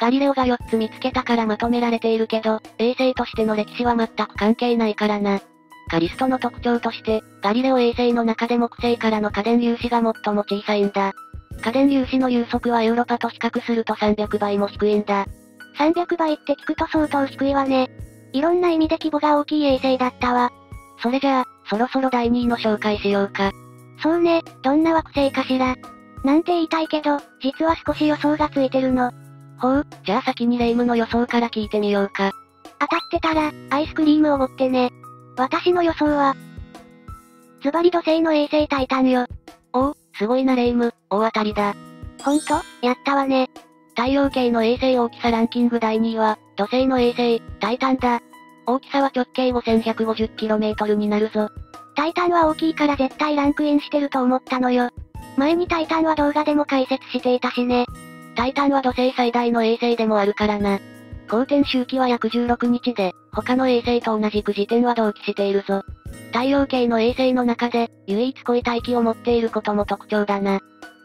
ガリレオがよっつ見つけたからまとめられているけど、衛星としての歴史は全く関係ないからな。カリストの特徴として、ガリレオ衛星の中で木星からの過電粒子が最も小さいんだ。過電粒子の流速はエウロパと比較するとさんびゃくばいも低いんだ。さんびゃくばいって聞くと相当低いわね。いろんな意味で規模が大きい衛星だったわ。それじゃあ、そろそろだいにいの紹介しようか。そうね、どんな惑星かしら。なんて言いたいけど、実は少し予想がついてるの。ほう、じゃあ先にレイムの予想から聞いてみようか。当たってたら、アイスクリームおごってね。私の予想は、ズバリ土星の衛星タイタンよ。おお、すごいなレイム、大当たりだ。ほんと、やったわね。太陽系の衛星大きさランキングだいにいは、土星の衛星、タイタンだ。大きさは直径 ごせんひゃくごじゅうキロメートル になるぞ。タイタンは大きいから絶対ランクインしてると思ったのよ。前にタイタンは動画でも解説していたしね。タイタンは土星最大の衛星でもあるからな。公転周期は約じゅうろくにちで、他の衛星と同じく自転は同期しているぞ。太陽系の衛星の中で、唯一濃い大気を持っていることも特徴だな。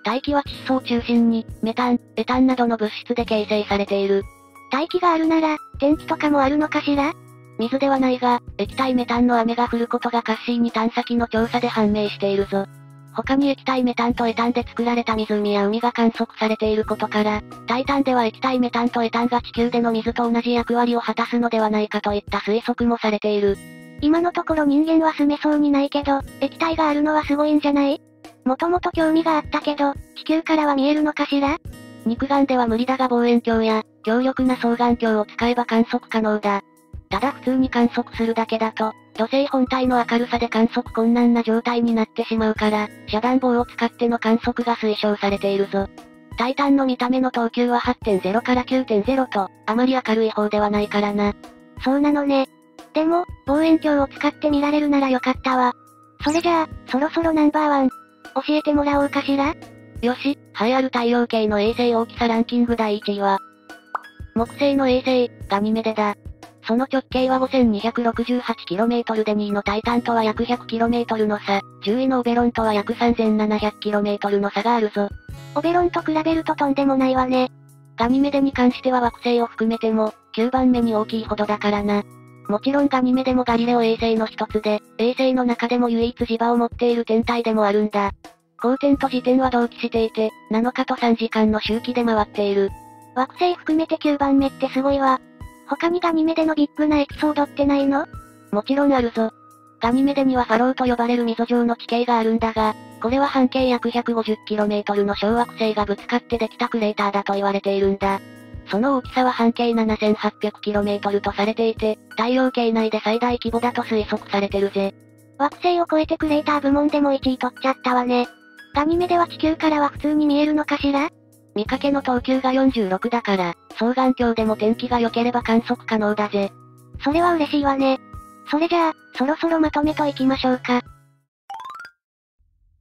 大気は窒素を中心に、メタン、エタンなどの物質で形成されている。大気があるなら、天気とかもあるのかしら？水ではないが、液体メタンの雨が降ることがカッシーニ探査機の調査で判明しているぞ。他に液体メタンとエタンで作られた湖や海が観測されていることから、タイタンでは液体メタンとエタンが地球での水と同じ役割を果たすのではないかといった推測もされている。今のところ人間は住めそうにないけど、液体があるのはすごいんじゃない？もともと興味があったけど、地球からは見えるのかしら？肉眼では無理だが望遠鏡や、強力な双眼鏡を使えば観測可能だ。ただ普通に観測するだけだと、土星本体の明るさで観測困難な状態になってしまうから、遮断棒を使っての観測が推奨されているぞ。タイタンの見た目の等級は はってんれい から きゅうてんれい と、あまり明るい方ではないからな。そうなのね。でも、望遠鏡を使って見られるならよかったわ。それじゃあ、そろそろナンバーワン、教えてもらおうかしら？よし、栄えある太陽系の衛星大きさランキングだいいちいは、木星の衛星、ガニメデだ。その直径は ごせんにひゃくろくじゅうはちキロメートル でにいのタイタンとは約 ひゃくキロメートル の差、じゅういのオベロンとは約 さんぜんななひゃくキロメートル の差があるぞ。オベロンと比べるととんでもないわね。ガニメデに関しては惑星を含めても、きゅうばんめに大きいほどだからな。もちろんガニメデもガリレオ衛星の一つで、衛星の中でも唯一磁場を持っている天体でもあるんだ。公転と自転は同期していて、なのかとさんじかんの周期で回っている。惑星含めてきゅうばんめってすごいわ。他にガニメデのビッグなエピソードってないの？もちろんあるぞ。ガニメデにはファローと呼ばれる溝状の地形があるんだが、これは半径約 ひゃくごじゅうキロメートル の小惑星がぶつかってできたクレーターだと言われているんだ。その大きさは半径 ななせんはっぴゃくキロメートル とされていて、太陽系内で最大規模だと推測されてるぜ。惑星を超えてクレーター部門でもいちい取っちゃったわね。ガニメデは地球からは普通に見えるのかしら？見かけの等級がよんじゅうろくだから、双眼鏡でも天気が良ければ観測可能だぜ。それは嬉しいわね。それじゃあ、そろそろまとめといきましょうか。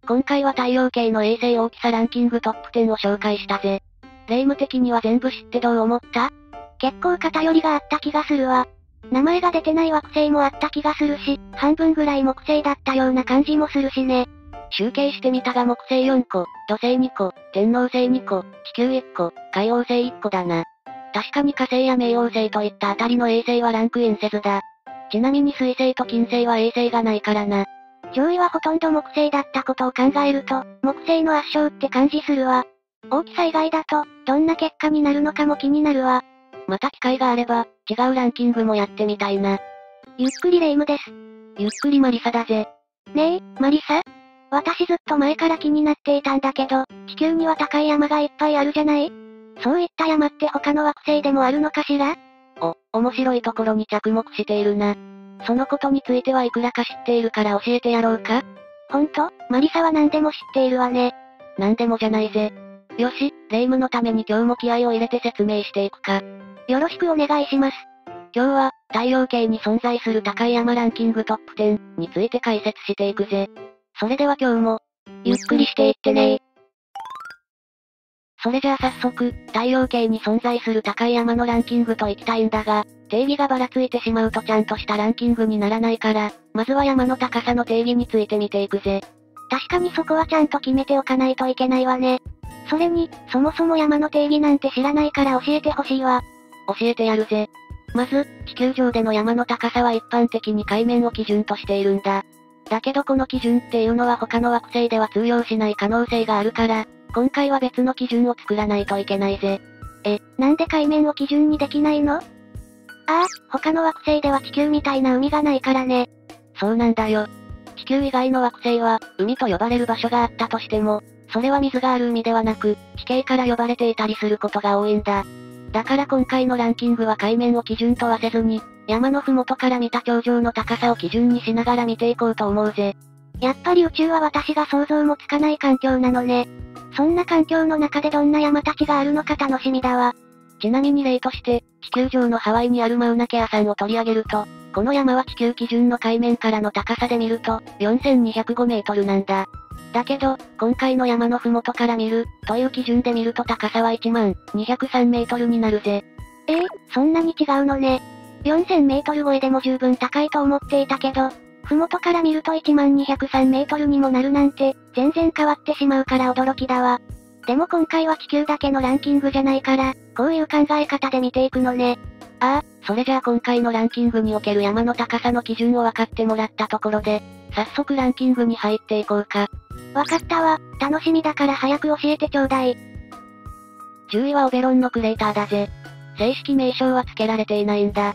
今回は太陽系の衛星大きさランキングトップじゅうを紹介したぜ。霊夢的には全部知ってどう思った？結構偏りがあった気がするわ。名前が出てない惑星もあった気がするし、半分ぐらい木星だったような感じもするしね。集計してみたが木星よんこ、土星にこ、天王星にこ、地球いっこ、海王星いっこだな。確かに火星や冥王星といったあたりの衛星はランクインせずだ。ちなみに水星と金星は衛星がないからな。上位はほとんど木星だったことを考えると、木星の圧勝って感じするわ。大きさ以外だと、どんな結果になるのかも気になるわ。また機会があれば、違うランキングもやってみたいな。ゆっくり霊夢です。ゆっくりマリサだぜ。ねえ、マリサ？私ずっと前から気になっていたんだけど、地球には高い山がいっぱいあるじゃない？そういった山って他の惑星でもあるのかしら？お、面白いところに着目しているな。そのことについてはいくらか知っているから教えてやろうか？ほんと、マリサは何でも知っているわね。何でもじゃないぜ。よし、霊夢のために今日も気合を入れて説明していくか。よろしくお願いします。今日は、太陽系に存在する高い山ランキングトップじゅうについて解説していくぜ。それでは今日も、ゆっくりしていってねー。それじゃあ早速、太陽系に存在する高い山のランキングといきたいんだが、定義がばらついてしまうとちゃんとしたランキングにならないから、まずは山の高さの定義について見ていくぜ。確かにそこはちゃんと決めておかないといけないわね。それに、そもそも山の定義なんて知らないから教えてほしいわ。教えてやるぜ。まず、地球上での山の高さは一般的に海面を基準としているんだ。だけどこの基準っていうのは他の惑星では通用しない可能性があるから、今回は別の基準を作らないといけないぜ。え、なんで海面を基準にできないの？ああ、他の惑星では地球みたいな海がないからね。そうなんだよ。地球以外の惑星は、海と呼ばれる場所があったとしても、それは水がある海ではなく、地形から呼ばれていたりすることが多いんだ。だから今回のランキングは海面を基準とはせずに、山のふもとから見た頂上の高さを基準にしながら見ていこうと思うぜ。やっぱり宇宙は私が想像もつかない環境なのね。そんな環境の中でどんな山たちがあるのか楽しみだわ。ちなみに例として、地球上のハワイにあるマウナケアさんを取り上げると、この山は地球基準の海面からの高さで見ると、よんせんにひゃくごメートルなんだ。だけど、今回の山のふもとから見る、という基準で見ると高さはいちまんにひゃくさんメートルになるぜ。えー、そんなに違うのね。よんせんメートル超えでも十分高いと思っていたけど、ふもとから見るといちまんにひゃくさんメートルにもなるなんて、全然変わってしまうから驚きだわ。でも今回は地球だけのランキングじゃないから、こういう考え方で見ていくのね。ああ、それじゃあ今回のランキングにおける山の高さの基準を分かってもらったところで、早速ランキングに入っていこうか。わかったわ、楽しみだから早く教えてちょうだい。じゅういはオベロンのクレーターだぜ。正式名称は付けられていないんだ。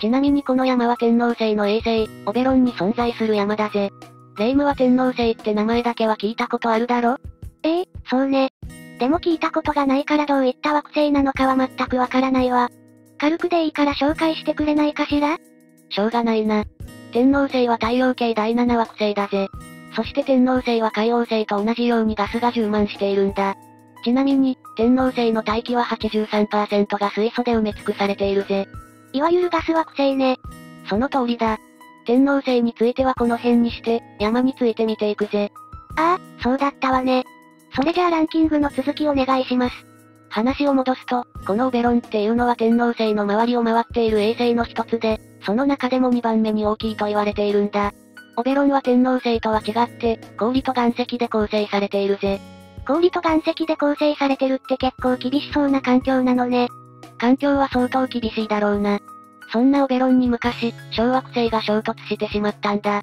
ちなみにこの山は天王星の衛星、オベロンに存在する山だぜ。霊夢は天王星って名前だけは聞いたことあるだろ？ええ、そうね。でも聞いたことがないからどういった惑星なのかは全くわからないわ。軽くでいいから紹介してくれないかしら？しょうがないな。天王星は太陽系だいなな惑星だぜ。そして天王星は海王星と同じようにガスが充満しているんだ。ちなみに、天王星の大気は はちじゅうさんパーセント が水素で埋め尽くされているぜ。いわゆるガス惑星ね。その通りだ。天王星についてはこの辺にして、山について見ていくぜ。ああ、そうだったわね。それじゃあランキングの続きお願いします。話を戻すと、このオベロンっていうのは天王星の周りを回っている衛星の一つで、その中でもにばんめに大きいと言われているんだ。オベロンは天王星とは違って、氷と岩石で構成されているぜ。氷と岩石で構成されてるって結構厳しそうな環境なのね。環境は相当厳しいだろうな。そんなオベロンに昔、小惑星が衝突してしまったんだ。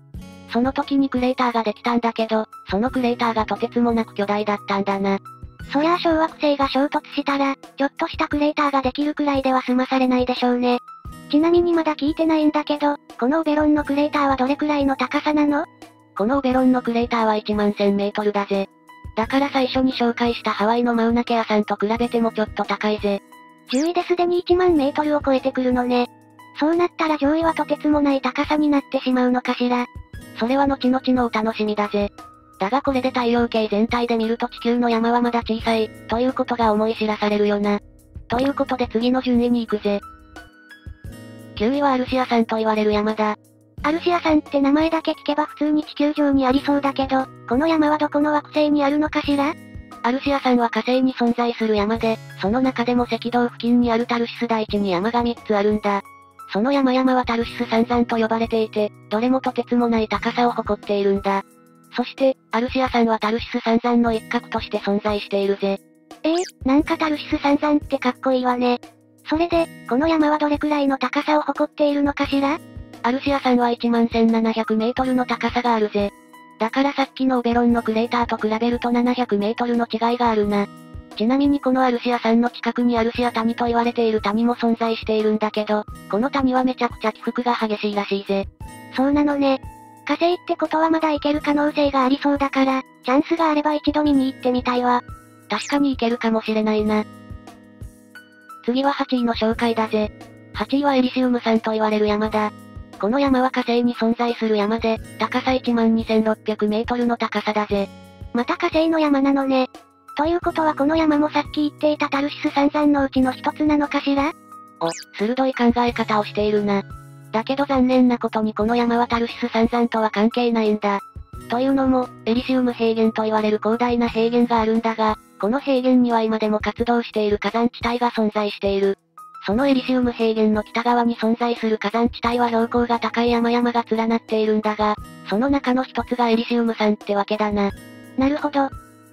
その時にクレーターができたんだけど、そのクレーターがとてつもなく巨大だったんだな。そりゃあ小惑星が衝突したら、ちょっとしたクレーターができるくらいでは済まされないでしょうね。ちなみにまだ聞いてないんだけど、このオベロンのクレーターはどれくらいの高さなの？このオベロンのクレーターはいちまんせんメートルだぜ。だから最初に紹介したハワイのマウナケアさんと比べてもちょっと高いぜ。じゅういですでにいちまんメートルを超えてくるのね。そうなったら上位はとてつもない高さになってしまうのかしら。それは後々のお楽しみだぜ。だがこれで太陽系全体で見ると地球の山はまだ小さい、ということが思い知らされるよな。ということで次の順位に行くぜ。きゅういはアルシア山と言われる山だ。アルシア山って名前だけ聞けば普通に地球上にありそうだけど、この山はどこの惑星にあるのかしら？アルシア山は火星に存在する山で、その中でも赤道付近にあるタルシス台地に山がみっつあるんだ。その山々はタルシス三山と呼ばれていて、どれもとてつもない高さを誇っているんだ。そして、アルシア山はタルシス三山の一角として存在しているぜ。えー、なんかタルシス三山ってかっこいいわね。それで、この山はどれくらいの高さを誇っているのかしら？アルシア山はいいちまんせんななひゃくメートルの高さがあるぜ。だからさっきのオベロンのクレーターと比べるとななひゃくメートルの違いがあるな。ちなみにこのアルシア山の近くにアルシア谷と言われている谷も存在しているんだけど、この谷はめちゃくちゃ起伏が激しいらしいぜ。そうなのね。火星ってことはまだ行ける可能性がありそうだから、チャンスがあれば一度見に行ってみたいわ。確かに行けるかもしれないな。次ははちいの紹介だぜ。はちいはエリシウム山と言われる山だ。この山は火星に存在する山で、高さいちまんにせんろっぴゃくメートルの高さだぜ。また火星の山なのね。ということはこの山もさっき言っていたタルシス三山のうちの一つなのかしら？お、鋭い考え方をしているな。だけど残念なことにこの山はタルシス三山とは関係ないんだ。というのも、エリシウム平原と言われる広大な平原があるんだが、この平原には今でも活動している火山地帯が存在している。そのエリシウム平原の北側に存在する火山地帯は標高が高い山々が連なっているんだが、その中の一つがエリシウム山ってわけだな。なるほど。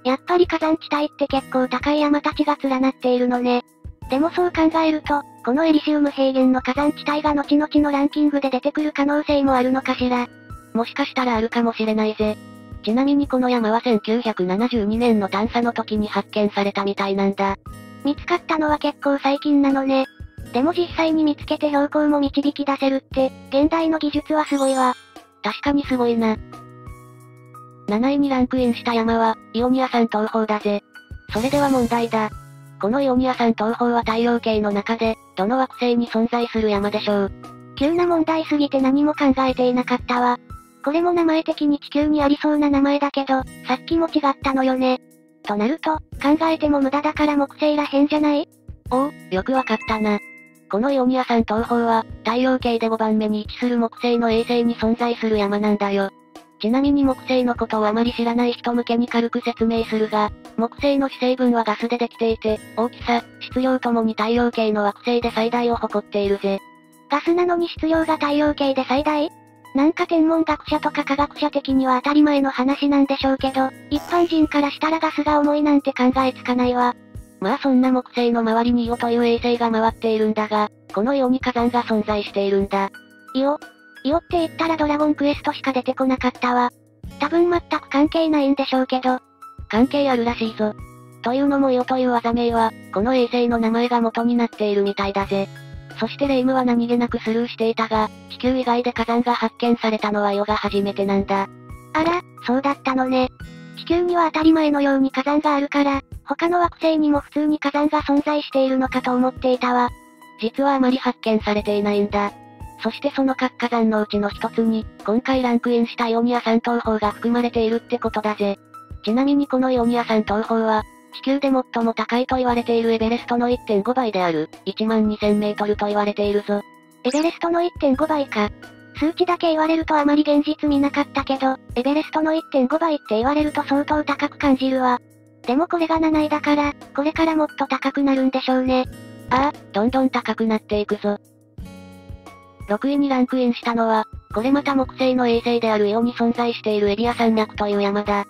やっぱり火山地帯って結構高い山たちが連なっているのね。でもそう考えると、このエリシウム平原の火山地帯が後々のランキングで出てくる可能性もあるのかしら。もしかしたらあるかもしれないぜ。ちなみにこの山はせんきゅうひゃくななじゅうにねんの探査の時に発見されたみたいなんだ。見つかったのは結構最近なのね。でも実際に見つけて標高も導き出せるって、現代の技術はすごいわ。確かにすごいな。なないにランクインした山は、イオニア山東方だぜ。それでは問題だ。このイオニア山東方は太陽系の中で、どの惑星に存在する山でしょう。急な問題すぎて何も考えていなかったわ。これも名前的に地球にありそうな名前だけど、さっきも違ったのよね。となると、考えても無駄だから木星らへんじゃない？おお、よくわかったな。このイオニア山東方は、太陽系でごばんめに位置する木星の衛星に存在する山なんだよ。ちなみに木星のことをあまり知らない人向けに軽く説明するが、木星の主成分はガスでできていて、大きさ、質量ともに太陽系の惑星で最大を誇っているぜ。ガスなのに質量が太陽系で最大？なんか天文学者とか科学者的には当たり前の話なんでしょうけど、一般人からしたらガスが重いなんて考えつかないわ。まあそんな木星の周りにイオという衛星が回っているんだが、このイオに火山が存在しているんだ。イオ？イオって言ったらドラゴンクエストしか出てこなかったわ。多分全く関係ないんでしょうけど。関係あるらしいぞ。というのもイオという技名は、この衛星の名前が元になっているみたいだぜ。そして霊夢は何気なくスルーしていたが、地球以外で火山が発見されたのはイオが初めてなんだ。あら、そうだったのね。地球には当たり前のように火山があるから、他の惑星にも普通に火山が存在しているのかと思っていたわ。実はあまり発見されていないんだ。そしてその各火山のうちの一つに、今回ランクインしたイオニア山東方が含まれているってことだぜ。ちなみにこのイオニア山東方は、地球で最も高いと言われているエベレストの いってんご 倍である、いちまんにせんメートルと言われているぞ。エベレストの いってんご 倍か。数値だけ言われるとあまり現実見なかったけど、エベレストの いってんご 倍って言われると相当高く感じるわ。でもこれがなないだから、これからもっと高くなるんでしょうね。ああ、どんどん高くなっていくぞ。ろくいにランクインしたのは、これまた木星の衛星であるイオに存在しているエビア山脈という山だ。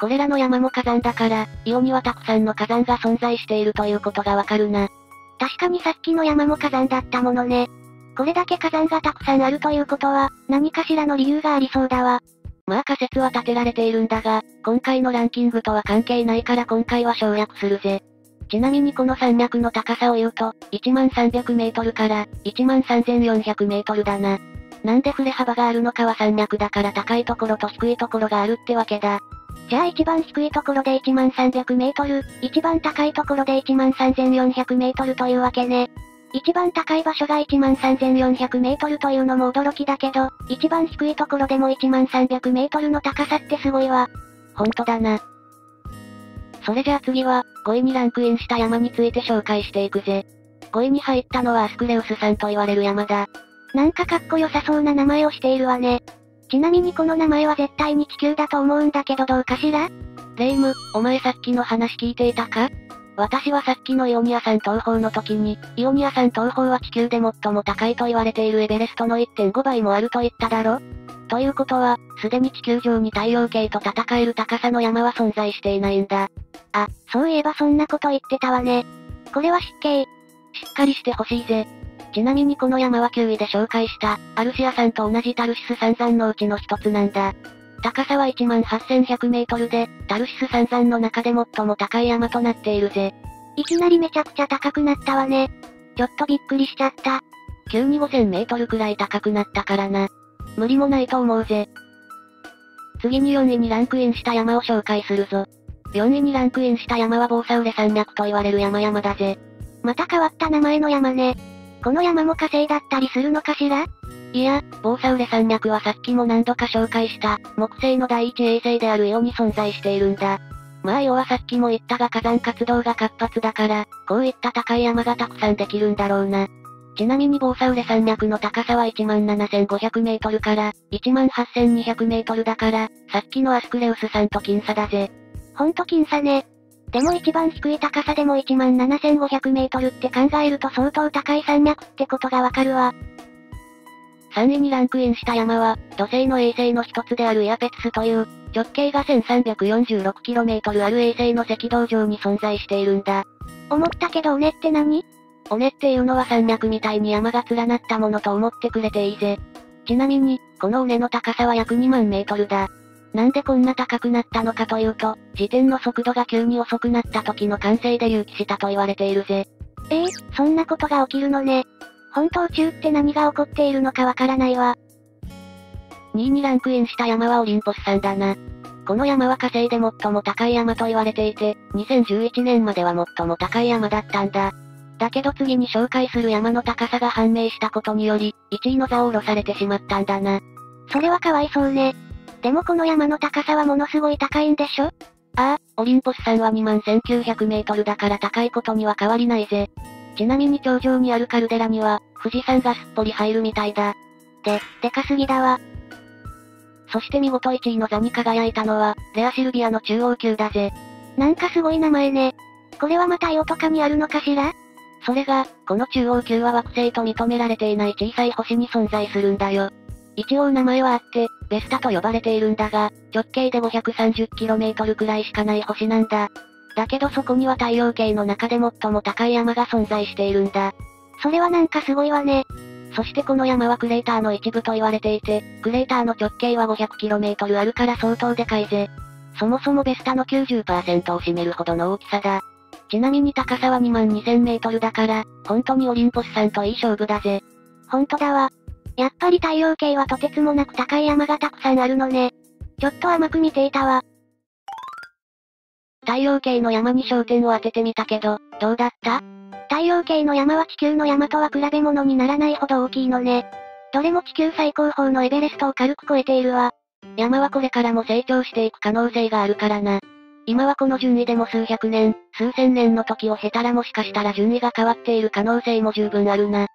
これらの山も火山だから、イオにはたくさんの火山が存在しているということがわかるな。確かにさっきの山も火山だったものね。これだけ火山がたくさんあるということは、何かしらの理由がありそうだわ。まあ仮説は立てられているんだが、今回のランキングとは関係ないから今回は省略するぜ。ちなみにこの山脈の高さを言うと、いちまんさんびゃくメートルからいちまんさんぜんよんひゃくメートルだな。なんで振れ幅があるのかは山脈だから高いところと低いところがあるってわけだ。じゃあ一番低いところでいちまんさんびゃくメートル、一番高いところでいちまんさんぜんよんひゃくメートルというわけね。一番高い場所がいちまんさんぜんよんひゃくメートルというのも驚きだけど、一番低いところでもいちまんさんびゃくメートルの高さってすごいわ。ほんとだな。それじゃあ次は、ごいにランクインした山について紹介していくぜ。ごいに入ったのはアスクレウス山と言われる山だ。なんかかっこよさそうな名前をしているわね。ちなみにこの名前は絶対に地球だと思うんだけどどうかしら？霊夢、お前さっきの話聞いていたか？私はさっきのイオニア山東方の時に、イオニア山東方は地球で最も高いと言われているエベレストの いってんご 倍もあると言っただろ？ということは、すでに地球上に太陽系と戦える高さの山は存在していないんだ。あ、そういえばそんなこと言ってたわね。これは失敬。しっかりしてほしいぜ。ちなみにこの山はきゅういで紹介した、アルシア山と同じタルシス三山のうちの一つなんだ。高さはいちまんはっせんひゃくメートルで、タルシス三山の中で最も高い山となっているぜ。いきなりめちゃくちゃ高くなったわね。ちょっとびっくりしちゃった。急にごせんメートルくらい高くなったからな。無理もないと思うぜ。次によんいにランクインした山を紹介するぞ。よんいにランクインした山はボーサウレ山脈と言われる山々だぜ。また変わった名前の山ね。この山も火星だったりするのかしら？いや、ボーサウレ山脈はさっきも何度か紹介した、木星の第一衛星であるイオに存在しているんだ。まあイオはさっきも言ったが火山活動が活発だから、こういった高い山がたくさんできるんだろうな。ちなみにボーサウレ山脈の高さはいちまんななせんごひゃくメートルからいちまんはっせんにひゃくメートルだから、さっきのアスクレウスさんと僅差だぜ。ほんと僅差ね。でも一番低い高さでもいちまんななせんごひゃくメートルって考えると相当高い山脈ってことがわかるわ。さんいにランクインした山は、土星の衛星の一つであるイアペツスという、直径が せんさんびゃくよんじゅうろくキロメートル ある衛星の赤道上に存在しているんだ。思ったけど尾根って何？尾根っていうのは山脈みたいに山が連なったものと思ってくれていいぜ。ちなみに、この尾根の高さは約にまんメートルだ。なんでこんな高くなったのかというと、自転の速度が急に遅くなった時の慣性で隆起したと言われているぜ。ええー、そんなことが起きるのね。本当宇宙って何が起こっているのかわからないわ。にいにランクインした山はオリンポス山だな。この山は火星で最も高い山と言われていて、にせんじゅういちねんまでは最も高い山だったんだ。だけど次に紹介する山の高さが判明したことにより、いちいの座を降ろされてしまったんだな。それはかわいそうね。でもこの山の高さはものすごい高いんでしょ？ああ、オリンポス山はにまんせんきゅうひゃくメートルだから高いことには変わりないぜ。ちなみに頂上にあるカルデラには、富士山がすっぽり入るみたいだ。で、でかすぎだわ。そして見事いちいの座に輝いたのは、レアシルビアの中央級だぜ。なんかすごい名前ね。これはまたイオとかにあるのかしら？それが、この中央級は惑星と認められていない小さい星に存在するんだよ。一応名前はあって、ベスタと呼ばれているんだが、直径で ごひゃくさんじゅうキロメートル くらいしかない星なんだ。だけどそこには太陽系の中で最も高い山が存在しているんだ。それはなんかすごいわね。そしてこの山はクレーターの一部と言われていて、クレーターの直径は ごひゃくキロメートル あるから相当でかいぜ。そもそもベスタの きゅうじゅうパーセント を占めるほどの大きさだ。ちなみに高さはにまんにせんメートルだから、本当にオリンポス山といい勝負だぜ。ほんとだわ。やっぱり太陽系はとてつもなく高い山がたくさんあるのね。ちょっと甘く見ていたわ。太陽系の山に焦点を当ててみたけど、どうだった？太陽系の山は地球の山とは比べ物にならないほど大きいのね。どれも地球最高峰のエベレストを軽く超えているわ。山はこれからも成長していく可能性があるからな。今はこの順位でも数百年、数千年の時を経たらもしかしたら順位が変わっている可能性も十分あるな。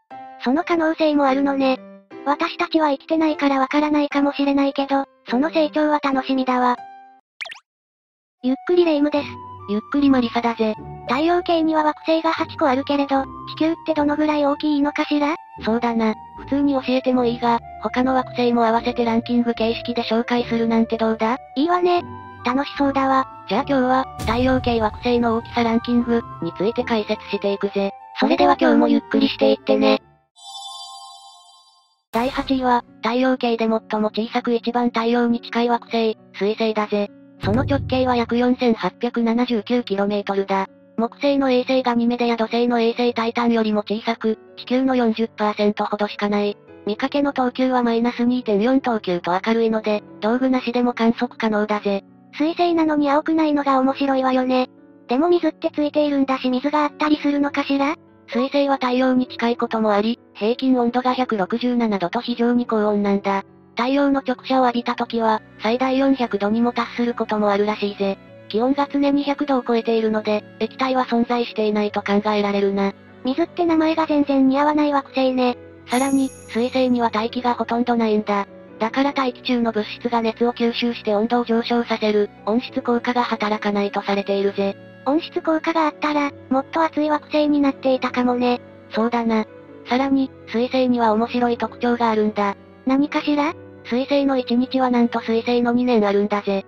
その可能性もあるのね。私たちは生きてないからわからないかもしれないけど、その成長は楽しみだわ。ゆっくりレ夢ムです。ゆっくりマリサだぜ。太陽系には惑星がはちこあるけれど、地球ってどのぐらい大きいのかしら？そうだな。普通に教えてもいいが、他の惑星も合わせてランキング形式で紹介するなんてどうだ？いいわね。楽しそうだわ。じゃあ今日は、太陽系惑星の大きさランキングについて解説していくぜ。それでは今日もゆっくりしていってね。だいはちいは、太陽系で最も小さく一番太陽に近い惑星、水星だぜ。その直径は約 よんせんはっぴゃくななじゅうきゅうキロメートル だ。木星の衛星がニメデや土星の衛星タイタンよりも小さく、地球の よんじゅっパーセント ほどしかない。見かけの等級は マイナスにてんよん等級と明るいので、道具なしでも観測可能だぜ。水星なのに青くないのが面白いわよね。でも水ってついているんだし水があったりするのかしら？水星は太陽に近いこともあり、平均温度がひゃくろくじゅうななどと非常に高温なんだ。太陽の直射を浴びた時は、最大よんひゃくどにも達することもあるらしいぜ。気温が常にひゃくどを超えているので、液体は存在していないと考えられるな。水って名前が全然似合わない惑星ね。さらに、水星には大気がほとんどないんだ。だから大気中の物質が熱を吸収して温度を上昇させる、温室効果が働かないとされているぜ。温室効果があったら、もっと熱い惑星になっていたかもね。そうだな。さらに、水星には面白い特徴があるんだ。何かしら？水星のいちにちはなんと水星のにねんあるんだぜ。ん？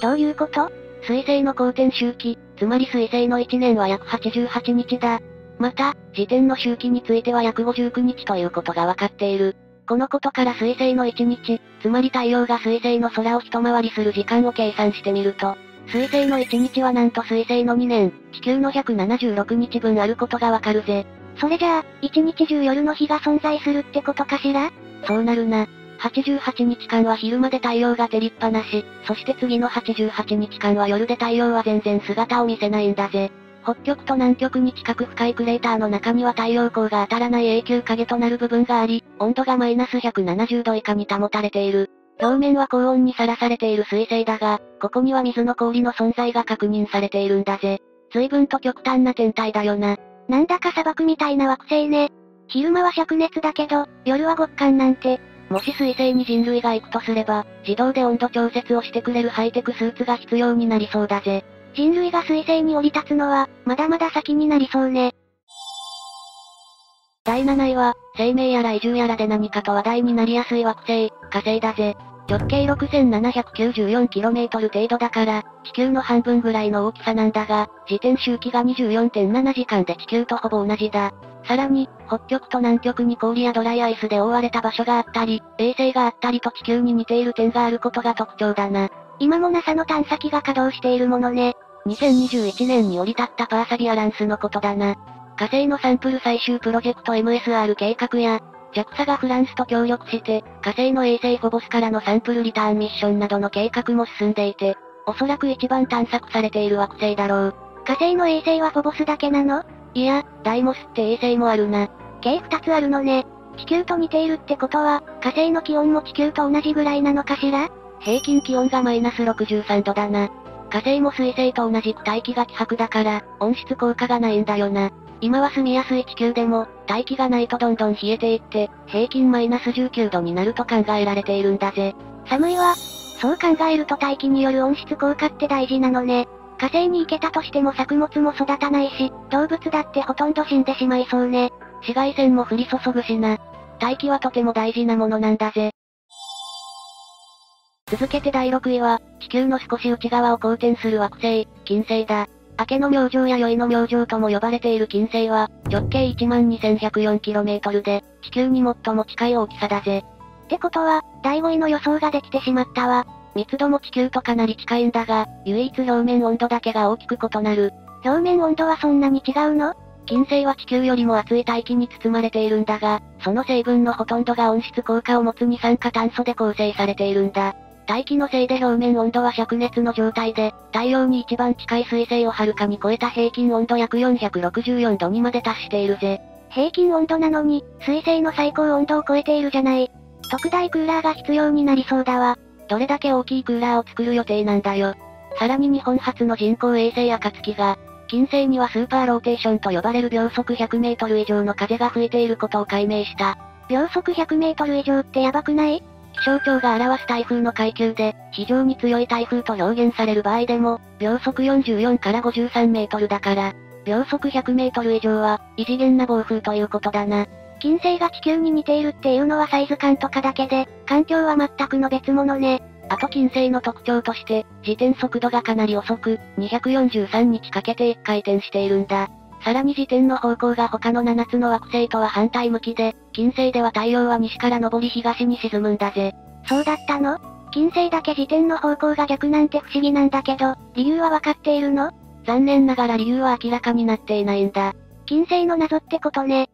どういうこと？水星の公転周期、つまり水星のいちねんは約はちじゅうはちにちだ。また、自転の周期については約ごじゅうくにちということがわかっている。このことから水星のいちにち、つまり太陽が水星の空を一回りする時間を計算してみると、水星のいちにちはなんと水星のにねん、地球のひゃくななじゅうろくにちぶんあることがわかるぜ。それじゃあ、いちにち中夜の日が存在するってことかしら？そうなるな。はちじゅうはちにちかんは昼まで太陽が照りっぱなし、そして次のはちじゅうはちにちかんは夜で太陽は全然姿を見せないんだぜ。北極と南極に近く深いクレーターの中には太陽光が当たらない永久影となる部分があり、温度がマイナスひゃくななじゅうど以下に保たれている。表面は高温にさらされている水星だが、ここには水の氷の存在が確認されているんだぜ。随分と極端な天体だよな。なんだか砂漠みたいな惑星ね。昼間は灼熱だけど、夜は極寒なんて。もし水星に人類が行くとすれば、自動で温度調節をしてくれるハイテクスーツが必要になりそうだぜ。人類が水星に降り立つのは、まだまだ先になりそうね。だいなないは、生命やら移住やらで何かと話題になりやすい惑星、火星だぜ。直径 ろくせんななひゃくきゅうじゅうよんキロメートル 程度だから、地球の半分ぐらいの大きさなんだが、自転周期が にじゅうよんてんななじかんで地球とほぼ同じだ。さらに、北極と南極に氷やドライアイスで覆われた場所があったり、衛星があったりと地球に似ている点があることが特徴だな。今も ナサ の探査機が稼働しているものね。にせんにじゅういちねんに降り立ったパーサビアランスのことだな。火星のサンプル採集プロジェクト エムエスアール 計画や、ジャクサ がフランスと協力して、火星の衛星フォボスからのサンプルリターンミッションなどの計画も進んでいて、おそらく一番探索されている惑星だろう。火星の衛星はフォボスだけなの？いや、ダイモスって衛星もあるな。計ふたつあるのね。地球と似ているってことは、火星の気温も地球と同じぐらいなのかしら？平均気温がマイナスろくじゅうさんどだな。火星も水星と同じく大気が希薄だから、温室効果がないんだよな。今は住みやすい地球でも、大気がないとどんどん冷えていって、平均マイナスじゅうきゅうどになると考えられているんだぜ。寒いわ。そう考えると大気による温室効果って大事なのね。火星に行けたとしても作物も育たないし、動物だってほとんど死んでしまいそうね。紫外線も降り注ぐしな。大気はとても大事なものなんだぜ。続けてだいろくいは、地球の少し内側を公転する惑星、金星だ。明けの明星や宵の明星とも呼ばれている金星は、直径 いちまんにせんひゃくよんキロメートル で、地球に最も近い大きさだぜ。ってことは、だいごいの予想ができてしまったわ。密度も地球とかなり近いんだが、唯一表面温度だけが大きく異なる。表面温度はそんなに違うの？金星は地球よりも熱い大気に包まれているんだが、その成分のほとんどが温室効果を持つ二酸化炭素で構成されているんだ。大気のせいで表面温度は灼熱の状態で、太陽に一番近い水星をはるかに超えた平均温度約よんひゃくろくじゅうよんどにまで達しているぜ。平均温度なのに、水星の最高温度を超えているじゃない。特大クーラーが必要になりそうだわ。どれだけ大きいクーラーを作る予定なんだよ。さらに日本初の人工衛星暁が、金星にはスーパーローテーションと呼ばれる秒速ひゃくメートル以上の風が吹いていることを解明した。秒速ひゃくメートル以上ってやばくない？気象庁が表す台風の階級で、非常に強い台風と表現される場合でも、秒速よんじゅうよんからごじゅうさんメートルだから、秒速ひゃくメートル以上は、異次元な暴風ということだな。金星が地球に似ているっていうのはサイズ感とかだけで、環境は全くの別物ね。あと金星の特徴として、自転速度がかなり遅く、にひゃくよんじゅうさんにちかけていっかい転しているんだ。さらに自転の方向が他のななつの惑星とは反対向きで、金星では太陽は西から昇り東に沈むんだぜ。そうだったの？金星だけ自転の方向が逆なんて不思議なんだけど、理由はわかっているの？残念ながら理由は明らかになっていないんだ。金星の謎ってことね。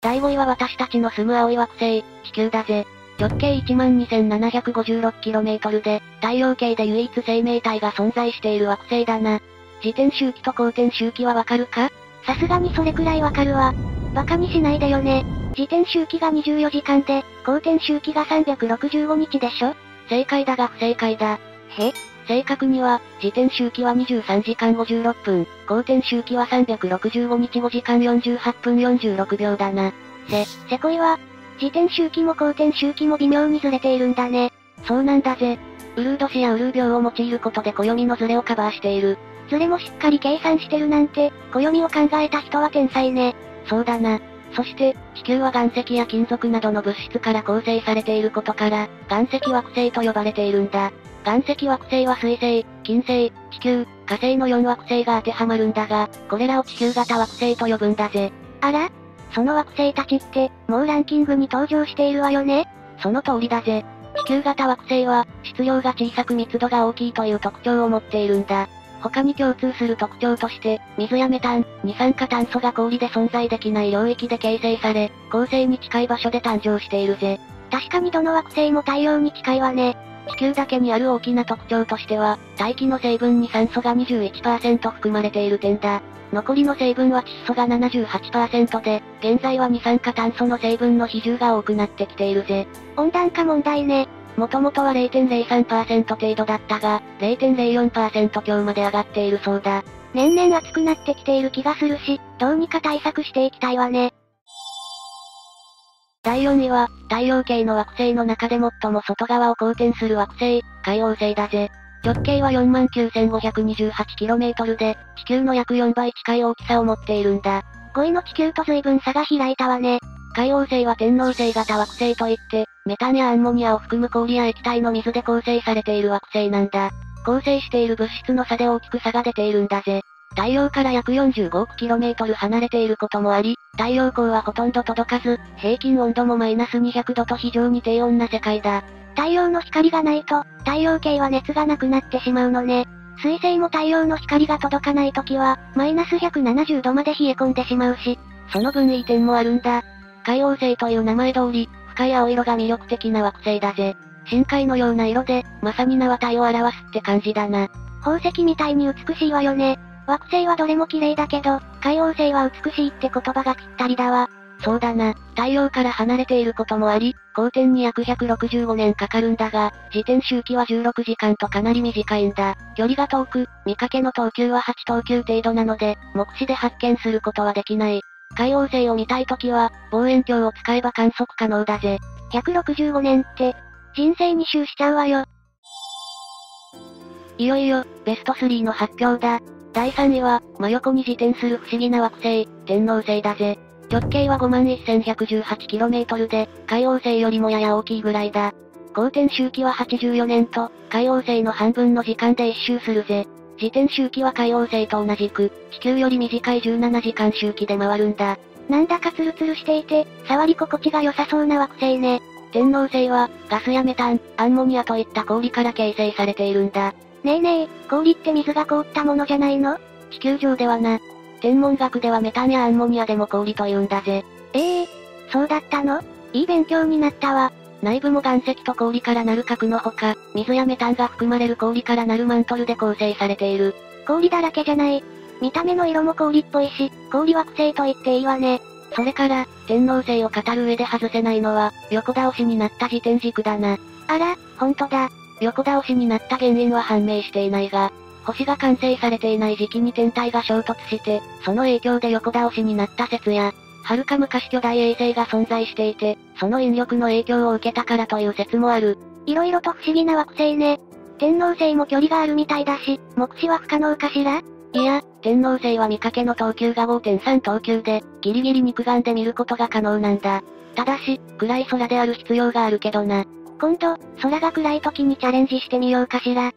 だいごいは私たちの住む青い惑星、地球だぜ。直径 いちまんにせんななひゃくごじゅうろくキロメートル で、太陽系で唯一生命体が存在している惑星だな。自転周期と公転周期はわかるか？さすがにそれくらいわかるわ。バカにしないでよね。自転周期がにじゅうよじかんで、公転周期がさんびゃくろくじゅうごにちでしょ？正解だが不正解だ。へ？正確には、自転周期はにじゅうさんじかんごじゅうろっぷん、公転周期はさんびゃくろくじゅうごにちごじかんよんじゅうはっぷんよんじゅうろくびょうだな。せ、せこいわ。自転周期も公転周期も微妙にずれているんだね。そうなんだぜ。ウルード氏やウルー秒を用いることで暦のずれをカバーしている。ずれもしっかり計算してるなんて、暦を考えた人は天才ね。そうだな。そして、地球は岩石や金属などの物質から構成されていることから、岩石惑星と呼ばれているんだ。岩石惑星は水星、金星、地球、火星のよんわくせいが当てはまるんだが、これらを地球型惑星と呼ぶんだぜ。あら？その惑星たちって、もうランキングに登場しているわよね？その通りだぜ。地球型惑星は、質量が小さく密度が大きいという特徴を持っているんだ。他に共通する特徴として、水やメタン、二酸化炭素が氷で存在できない領域で形成され、恒星に近い場所で誕生しているぜ。確かにどの惑星も太陽に近いわね。地球だけにある大きな特徴としては、大気の成分に酸素が にじゅういちパーセント 含まれている点だ。残りの成分は窒素が ななじゅうはちパーセント で、現在は二酸化炭素の成分の比重が多くなってきているぜ。温暖化問題ね。もともとは れいてんれいさんパーセント 程度だったが、れいてんれいよんパーセント 強まで上がっているそうだ。年々暑くなってきている気がするし、どうにか対策していきたいわね。だいよんいは、太陽系の惑星の中で最も外側を公転する惑星、海王星だぜ。直径は よんまんきゅうせんごひゃくにじゅうはちキロメートル で、地球の約よんばい近い大きさを持っているんだ。ごいの地球と随分差が開いたわね。海王星は天王星型惑星といって、メタンやアンモニアを含む氷や液体の水で構成されている惑星なんだ。構成している物質の差で大きく差が出ているんだぜ。太陽から約 よんじゅうごおくキロメートル 離れていることもあり、太陽光はほとんど届かず、平均温度もマイナスにひゃくどと非常に低温な世界だ。太陽の光がないと、太陽系は熱がなくなってしまうのね。水星も太陽の光が届かないときは、マイナスひゃくななじゅうどまで冷え込んでしまうし、その分いい点もあるんだ。海王星という名前通り、深い青色が魅力的な惑星だぜ。深海のような色で、まさに名は体を表すって感じだな。宝石みたいに美しいわよね。惑星はどれも綺麗だけど、海王星は美しいって言葉がぴったりだわ。そうだな、太陽から離れていることもあり、公転に約ひゃくろくじゅうごねんかかるんだが、自転周期はじゅうろくじかんとかなり短いんだ。距離が遠く、見かけの等級ははちとうきゅう程度なので、目視で発見することはできない。海王星を見たいときは、望遠鏡を使えば観測可能だぜ。ひゃくろくじゅうごねんって、人生に周しちゃうわよ。いよいよ、ベストスリーの発表だ。だいさんいは、真横に自転する不思議な惑星、天王星だぜ。直径は ごまんせんひゃくじゅうはちキロメートル で、海王星よりもやや大きいぐらいだ。公転周期ははちじゅうよねんと、海王星の半分の時間で一周するぜ。自転周期は海王星と同じく、地球より短いじゅうななじかん周期で回るんだ。なんだかツルツルしていて、触り心地が良さそうな惑星ね。天王星は、ガスやメタン、アンモニアといった氷から形成されているんだ。ねえねえ、氷って水が凍ったものじゃないの？地球上ではな。天文学ではメタンやアンモニアでも氷と言うんだぜ。ええー、そうだったの？いい勉強になったわ。内部も岩石と氷からなる核のほか、水やメタンが含まれる氷からなるマントルで構成されている。氷だらけじゃない。見た目の色も氷っぽいし、氷惑星と言っていいわね。それから、天王星を語る上で外せないのは、横倒しになった自転軸だな。あら、ほんとだ。横倒しになった原因は判明していないが、星が完成されていない時期に天体が衝突して、その影響で横倒しになった説や、遥か昔巨大衛星が存在していて、その引力の影響を受けたからという説もある。いろいろと不思議な惑星ね。天王星も距離があるみたいだし、目視は不可能かしら？いや、天王星は見かけの等級が ごてんさんとうきゅうで、ギリギリ肉眼で見ることが可能なんだ。ただし、暗い空である必要があるけどな。今度、空が暗い時にチャレンジしてみようかしら。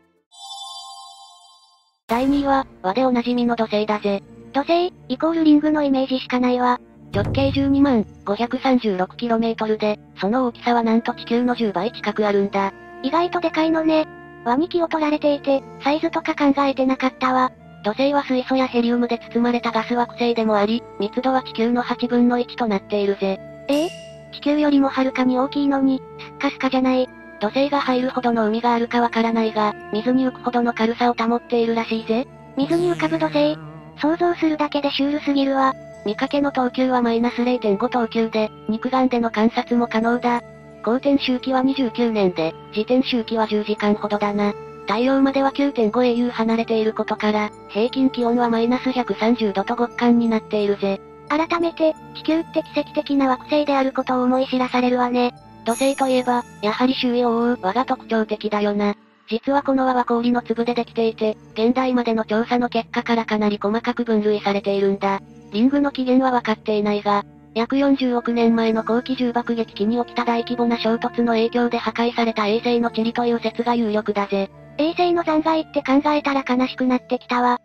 だいにいは、和でおなじみの土星だぜ。土星、イコールリングのイメージしかないわ。直径 じゅうにまんごひゃくさんじゅうろくキロメートル で、その大きさはなんと地球のじゅうばい近くあるんだ。意外とでかいのね。和に気を取られていて、サイズとか考えてなかったわ。土星は水素やヘリウムで包まれたガス惑星でもあり、密度は地球のはちぶんのいちとなっているぜ。え？地球よりもはるかに大きいのに、スッカスカじゃない。土星が入るほどの海があるかわからないが、水に浮くほどの軽さを保っているらしいぜ。水に浮かぶ土星。想像するだけでシュールすぎるわ。見かけの等級はマイナス れいてんごとうきゅうで、肉眼での観察も可能だ。公転周期はにじゅうきゅうねんで、自転周期はじゅうじかんほどだな。太陽までは きゅうてんごえいゆう 離れていることから、平均気温はマイナスひゃくさんじゅうどと極寒になっているぜ。改めて、地球って奇跡的な惑星であることを思い知らされるわね。土星といえば、やはり周囲を覆う輪が特徴的だよな。実はこの輪は氷の粒でできていて、現代までの調査の結果からかなり細かく分類されているんだ。リングの起源は分かっていないが、約よんじゅうおくねんまえの後期重爆撃機に起きた大規模な衝突の影響で破壊された衛星の塵という説が有力だぜ。衛星の残骸って考えたら悲しくなってきたわ。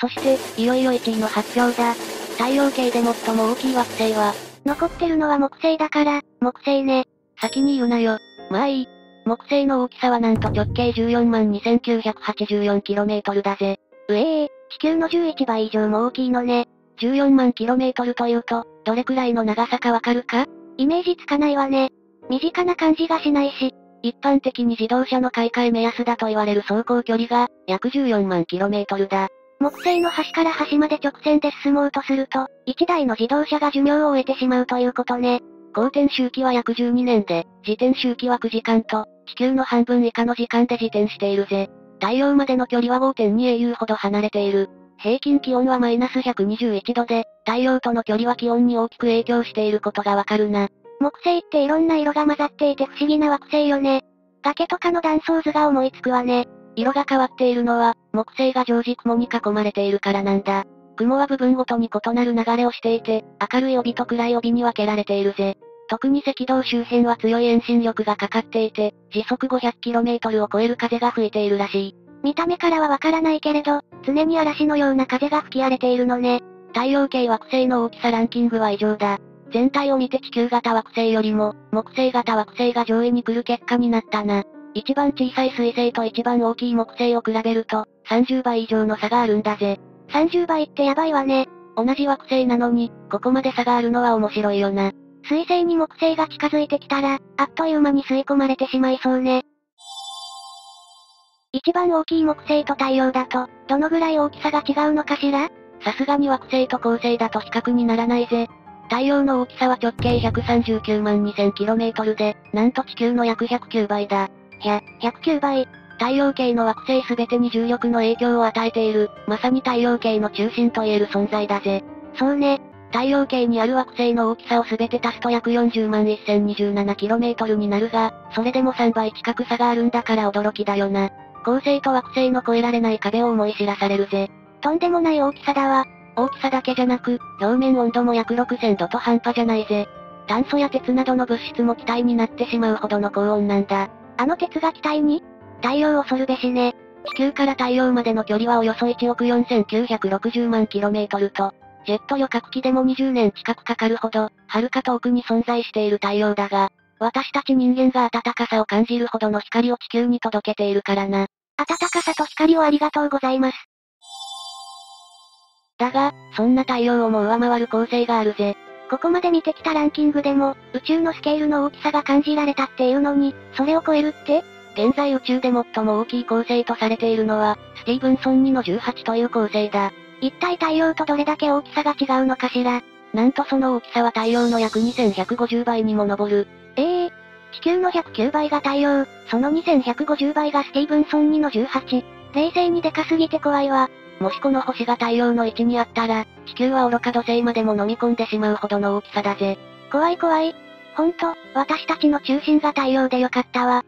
そして、いよいよいちいの発表だ。太陽系で最も大きい惑星は、残ってるのは木星だから、木星ね。先に言うなよ。まあいい。木星の大きさはなんと直径 じゅうよんまんにせんきゅうひゃくはちじゅうよんキロメートル だぜ。うええ、地球のじゅういちばい以上も大きいのね。じゅうよんまんキロメートルというと、どれくらいの長さかわかるか？イメージつかないわね。身近な感じがしないし。一般的に自動車の買い替え目安だと言われる走行距離が、約じゅうよんまんキロメートル だ。木星の端から端まで直線で進もうとすると、いちだいの自動車が寿命を終えてしまうということね。公転周期は約じゅうにねんで、自転周期はくじかんと、地球の半分以下の時間で自転しているぜ。太陽までの距離は ごてんにえいゆう ほど離れている。平均気温はマイナスひゃくにじゅういちどで、太陽との距離は気温に大きく影響していることがわかるな。木星っていろんな色が混ざっていて不思議な惑星よね。崖とかの断層図が思いつくわね。色が変わっているのは、木星が常時雲に囲まれているからなんだ。雲は部分ごとに異なる流れをしていて、明るい帯と暗い帯に分けられているぜ。特に赤道周辺は強い遠心力がかかっていて、時速 ごひゃくキロメートル を超える風が吹いているらしい。見た目からはわからないけれど、常に嵐のような風が吹き荒れているのね。太陽系惑星の大きさランキングは異常だ。全体を見て地球型惑星よりも、木星型惑星が上位に来る結果になったな。一番小さい水星と一番大きい木星を比べると、さんじゅうばい以上の差があるんだぜ。さんじゅうばいってやばいわね。同じ惑星なのに、ここまで差があるのは面白いよな。水星に木星が近づいてきたら、あっという間に吸い込まれてしまいそうね。一番大きい木星と太陽だと、どのぐらい大きさが違うのかしら？さすがに惑星と恒星だと比較にならないぜ。太陽の大きさは直径ひゃくさんじゅうきゅうまんにせんキロメートル で、なんと地球の約ひゃくきゅうばいだ。ひゃ、ひゃくきゅうばい。太陽系の惑星すべてに重力の影響を与えている、まさに太陽系の中心と言える存在だぜ。そうね。太陽系にある惑星の大きさをすべて足すと約よんじゅうまんせんにじゅうななキロメートル になるが、それでもさんばい近く差があるんだから驚きだよな。恒星と惑星の越えられない壁を思い知らされるぜ。とんでもない大きさだわ。大きさだけじゃなく、表面温度も約ろくせんどと半端じゃないぜ。炭素や鉄などの物質も気体になってしまうほどの高温なんだ。あの鉄が気体に？太陽恐るべしね。地球から太陽までの距離はおよそいちおくよんせんきゅうひゃくろくじゅうまんキロメートルと、ジェット旅客機でもにじゅうねん近くかかるほど、遥か遠くに存在している太陽だが、私たち人間が暖かさを感じるほどの光を地球に届けているからな。暖かさと光をありがとうございます。だが、そんな太陽をも上回る恒星があるぜ。ここまで見てきたランキングでも、宇宙のスケールの大きさが感じられたっていうのに、それを超えるって？現在宇宙で最も大きい恒星とされているのは、スティーブンソンにのじゅうはちという恒星だ。一体太陽とどれだけ大きさが違うのかしら。なんとその大きさは太陽の約にせんひゃくごじゅうばいにも上る。ええー、地球のひゃくきゅうばいが太陽、そのにせんひゃくごじゅうばいがスティーブンソンにのじゅうはち。冷静にでかすぎて怖いわ。もしこの星が太陽の位置にあったら、地球は愚か土星までも飲み込んでしまうほどの大きさだぜ。怖い怖い。ほんと、私たちの中心が太陽でよかったわ。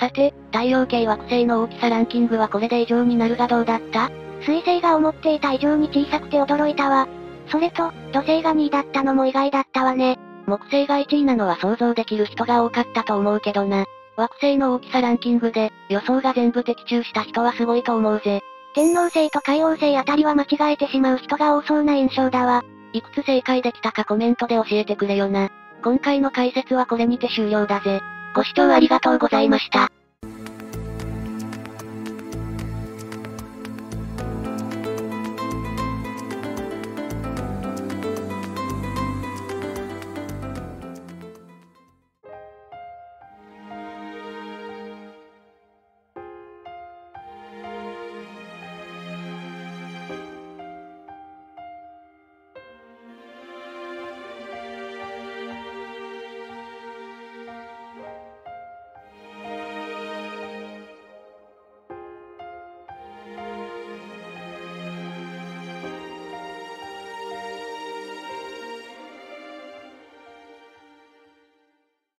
さて、太陽系惑星の大きさランキングはこれで以上になるがどうだった？水星が思っていた以上に小さくて驚いたわ。それと、土星がにいだったのも意外だったわね。木星がいちいなのは想像できる人が多かったと思うけどな。惑星の大きさランキングで、予想が全部的中した人はすごいと思うぜ。天王星と海王星あたりは間違えてしまう人が多そうな印象だわ。いくつ正解できたかコメントで教えてくれよな。今回の解説はこれにて終了だぜ。ご視聴ありがとうございました。